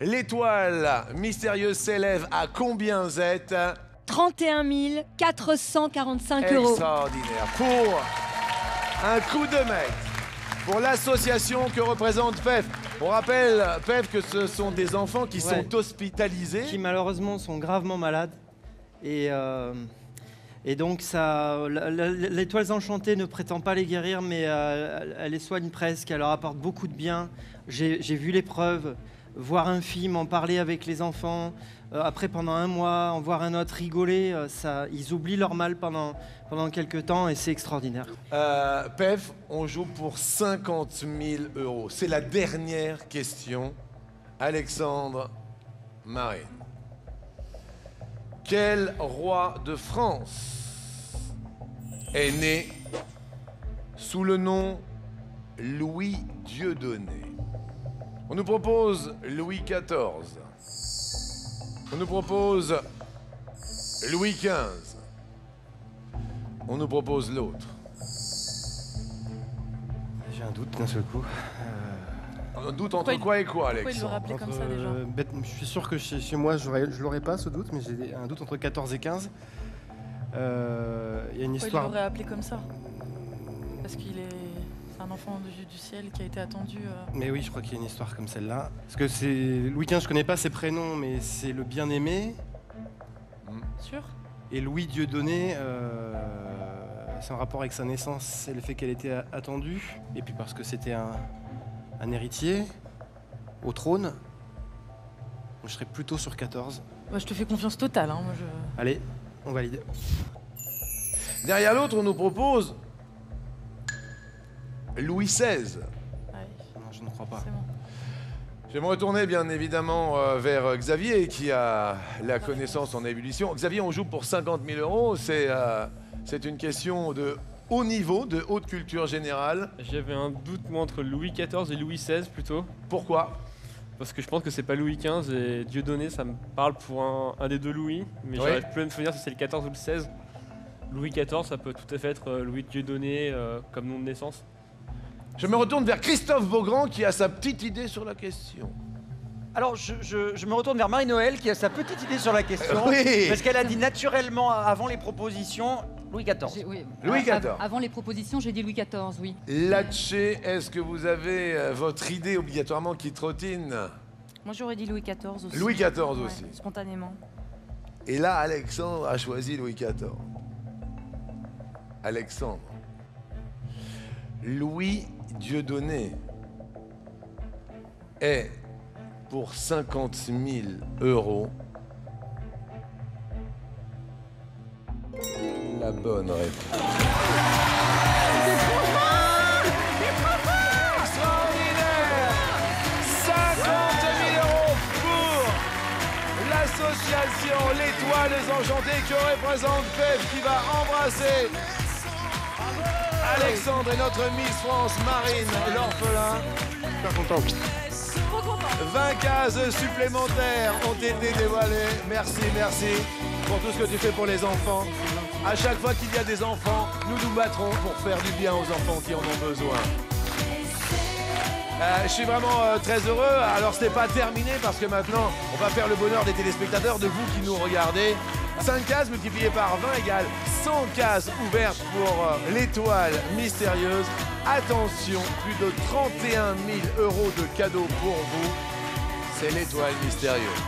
L'étoile mystérieuse s'élève à combien, Zette ? trente et un mille quatre cent quarante-cinq euros. Extraordinaire. Pour un coup de maître, pour l'association que représente Pef. On rappelle, Pef, que ce sont des enfants qui ouais. sont hospitalisés. Qui malheureusement sont gravement malades. Et, euh, et donc, ça, la, la, les Toiles Enchantées ne prétend pas les guérir, mais euh, elle les soigne presque, elle leur apporte beaucoup de bien. J'ai vu les preuves, voir un film, en parler avec les enfants. Euh, après, pendant un mois, en voir un autre rigoler, euh, ça, ils oublient leur mal pendant, pendant quelques temps et c'est extraordinaire. Euh, Pef, on joue pour cinquante mille euros. C'est la dernière question. Alexandre, Marine. Quel roi de France est né sous le nom Louis Dieudonné? On nous propose Louis quatorze. On nous propose Louis quinze. On nous propose l'autre. J'ai un doute d'un seul coup. Euh... Un doute entre pourquoi quoi il... et quoi, Alex? Pourquoi il le rappelait comme ça, déjà euh, ben, je suis sûr que chez, chez moi, je ne l'aurais pas, ce doute, mais j'ai un doute entre quatorze et quinze. Euh, y a une pourquoi histoire... il l'aurait appelé comme ça? Parce qu'il est... un enfant du, du ciel qui a été attendu. Euh... Mais oui, je crois qu'il y a une histoire comme celle-là. Parce que c'est Louis quinze, je connais pas ses prénoms, mais c'est le bien-aimé. Mmh. Sûr. Et Louis Dieudonné, euh... c'est un rapport avec sa naissance, c'est le fait qu'elle était attendue, et puis parce que c'était un... un héritier au trône. Donc, je serais plutôt sur quatorze. Moi, je te fais confiance totale. Hein, moi, je... Allez, on valide. Derrière l'autre, on nous propose Louis seize. Ouais. Non, je ne crois pas. Bon. Je vais me retourner, bien évidemment, euh, vers Xavier, qui a la connaissance en ébullition. Xavier, on joue pour cinquante mille euros. C'est euh, une question de haut niveau, de haute culture générale. J'avais un doute, moi, entre Louis quatorze et Louis seize, plutôt. Pourquoi? Parce que je pense que c'est pas Louis quinze, et Dieudonné, ça me parle pour un, un des deux Louis. Mais oui. J'arrive plus à me souvenir si c'est le quatorze ou le seize. Louis quatorze, ça peut tout à fait être Louis Dieudonné euh, comme nom de naissance. Je me retourne vers Christophe Beaugrand qui a sa petite idée sur la question. Alors, je, je, je me retourne vers Marie-Noël qui a sa petite idée sur la question. Oui. Parce qu'elle a dit naturellement, avant les propositions, Louis quatorze. Oui. Louis quatorze. Avant les propositions, j'ai dit Louis quatorze, oui. Lachey, est-ce que vous avez euh, votre idée obligatoirement qui trottine? Moi, j'aurais dit Louis quatorze aussi. Louis quatorze aussi. Ouais, spontanément. Et là, Alexandre a choisi Louis quatorze. Alexandre. Louis Dieudonné est pour cinquante mille euros la bonne réponse. C'est trop fort! C'est trop fort! Extraordinaire! cinquante mille euros pour l'association Les Toiles Enchantées que représente Pef qui va embrasser Alexandre et notre Miss France, Marine Lorphelin. Je suis content. vingt cases supplémentaires ont été dévoilées. Merci, merci pour tout ce que tu fais pour les enfants. À chaque fois qu'il y a des enfants, nous nous battrons pour faire du bien aux enfants qui en ont besoin. Euh, je suis vraiment euh, très heureux. Alors, ce n'est pas terminé parce que maintenant, on va faire le bonheur des téléspectateurs, de vous qui nous regardez. cinq cases multipliées par vingt égale cent cases ouvertes pour euh, l'étoile mystérieuse. Attention, plus de trente et un mille euros de cadeaux pour vous. C'est l'étoile mystérieuse.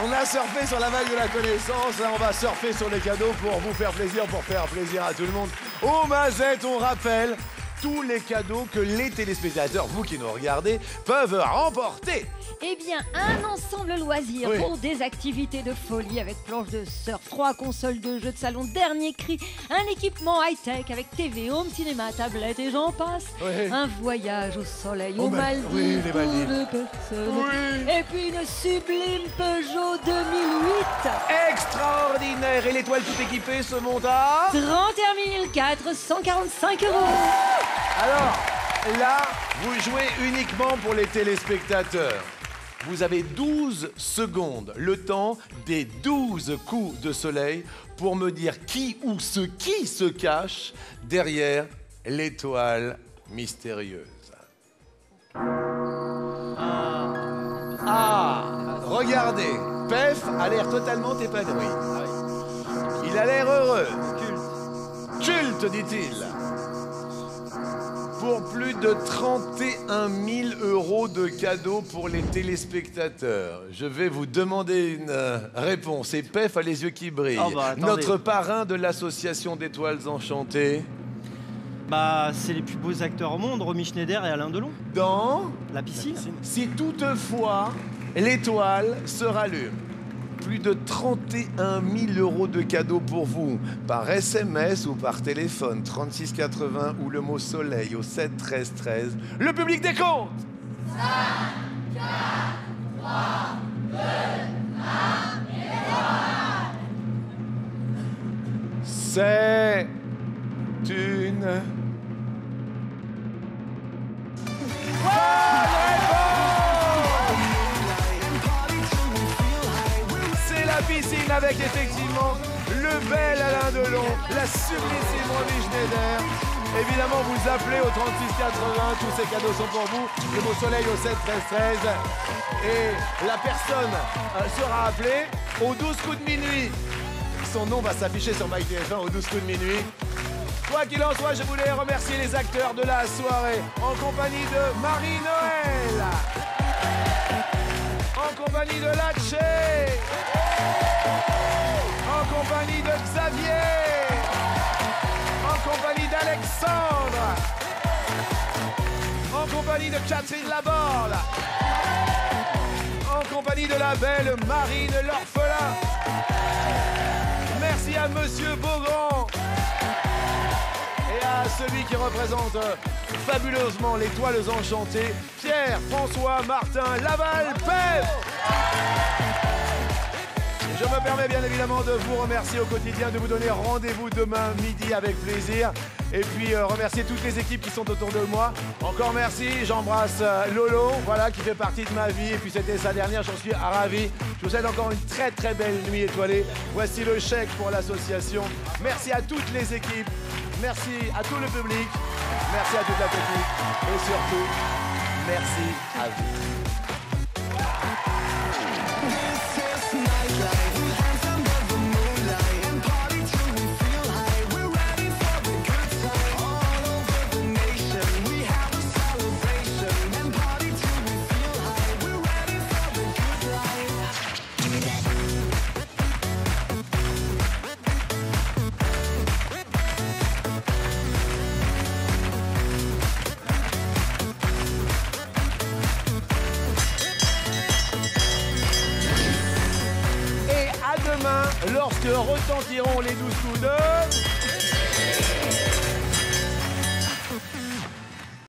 On a surfé sur la vague de la connaissance, là on va surfer sur les cadeaux pour vous faire plaisir, pour faire plaisir à tout le monde. Au Mazette, on rappelle, tous les cadeaux que les téléspectateurs, vous qui nous regardez, peuvent remporter. Eh bien, un ensemble loisirs oui. pour des activités de folie avec planche de surf, trois consoles de jeux de salon, dernier cri, un équipement high-tech avec T V, home cinéma, tablette et j'en passe. Oui. Un voyage au soleil, oh, aux Maldives, oui, les Maldives. Oui. Et puis une sublime Peugeot deux mille huit. Extraordinaire. Et l'étoile tout équipée se monte à trente et un mille quatre cent quarante-cinq euros. Alors, là, vous jouez uniquement pour les téléspectateurs. Vous avez douze secondes, le temps des douze coups de soleil pour me dire qui ou ce qui se cache derrière l'étoile mystérieuse. Ah, regardez, Pef a l'air totalement épanoui. Il a l'air heureux. Culte, dit-il. Pour plus de trente et un mille euros de cadeaux pour les téléspectateurs. Je vais vous demander une réponse. Et Pef a les yeux qui brillent. Oh bah, notre parrain de l'association d'Étoiles Enchantées. Bah, c'est les plus beaux acteurs au monde, Romy Schneider et Alain Delon. Dans la piscine. La piscine. Si toutefois l'étoile se rallume. Plus de trente et un mille euros de cadeaux pour vous, par S M S ou par téléphone, trente-six quatre-vingts ou le mot soleil au sept treize treize. Le public décompte. cinq, quatre, trois, deux, un, et c'est une... Ouais, la piscine avec effectivement le bel Alain Delon, la sublissime Romy Schneider. Évidemment, vous appelez au trente-six quatre-vingts, tous ces cadeaux sont pour vous. Le beau soleil au sept treize treize. Et la personne sera appelée aux douze coups de minuit. Son nom va s'afficher sur MyTF un aux douze coups de minuit. Quoi qu'il en soit, je voulais remercier les acteurs de la soirée en compagnie de Marie-Noël, en compagnie de Lachey, en compagnie de Xavier, en compagnie d'Alexandre, en compagnie de Catherine Laborde, en compagnie de la belle Marine Lorphelin. Merci à Monsieur Beaugrand et à celui qui représente fabuleusement les Toiles Enchantées, Pierre, François, Martin, Laval, Pef. Je me permets bien évidemment de vous remercier au quotidien, de vous donner rendez-vous demain midi avec plaisir. Et puis euh, remercier toutes les équipes qui sont autour de moi. Encore merci, j'embrasse euh, Lolo, voilà, qui fait partie de ma vie. Et puis c'était sa dernière, j'en suis ravi. Je vous souhaite encore une très très belle nuit étoilée. Voici le chèque pour l'association. Merci à toutes les équipes, merci à tout le public, merci à toute la technique. Et surtout, merci à vous. Lorsque retentiront les douze coups de...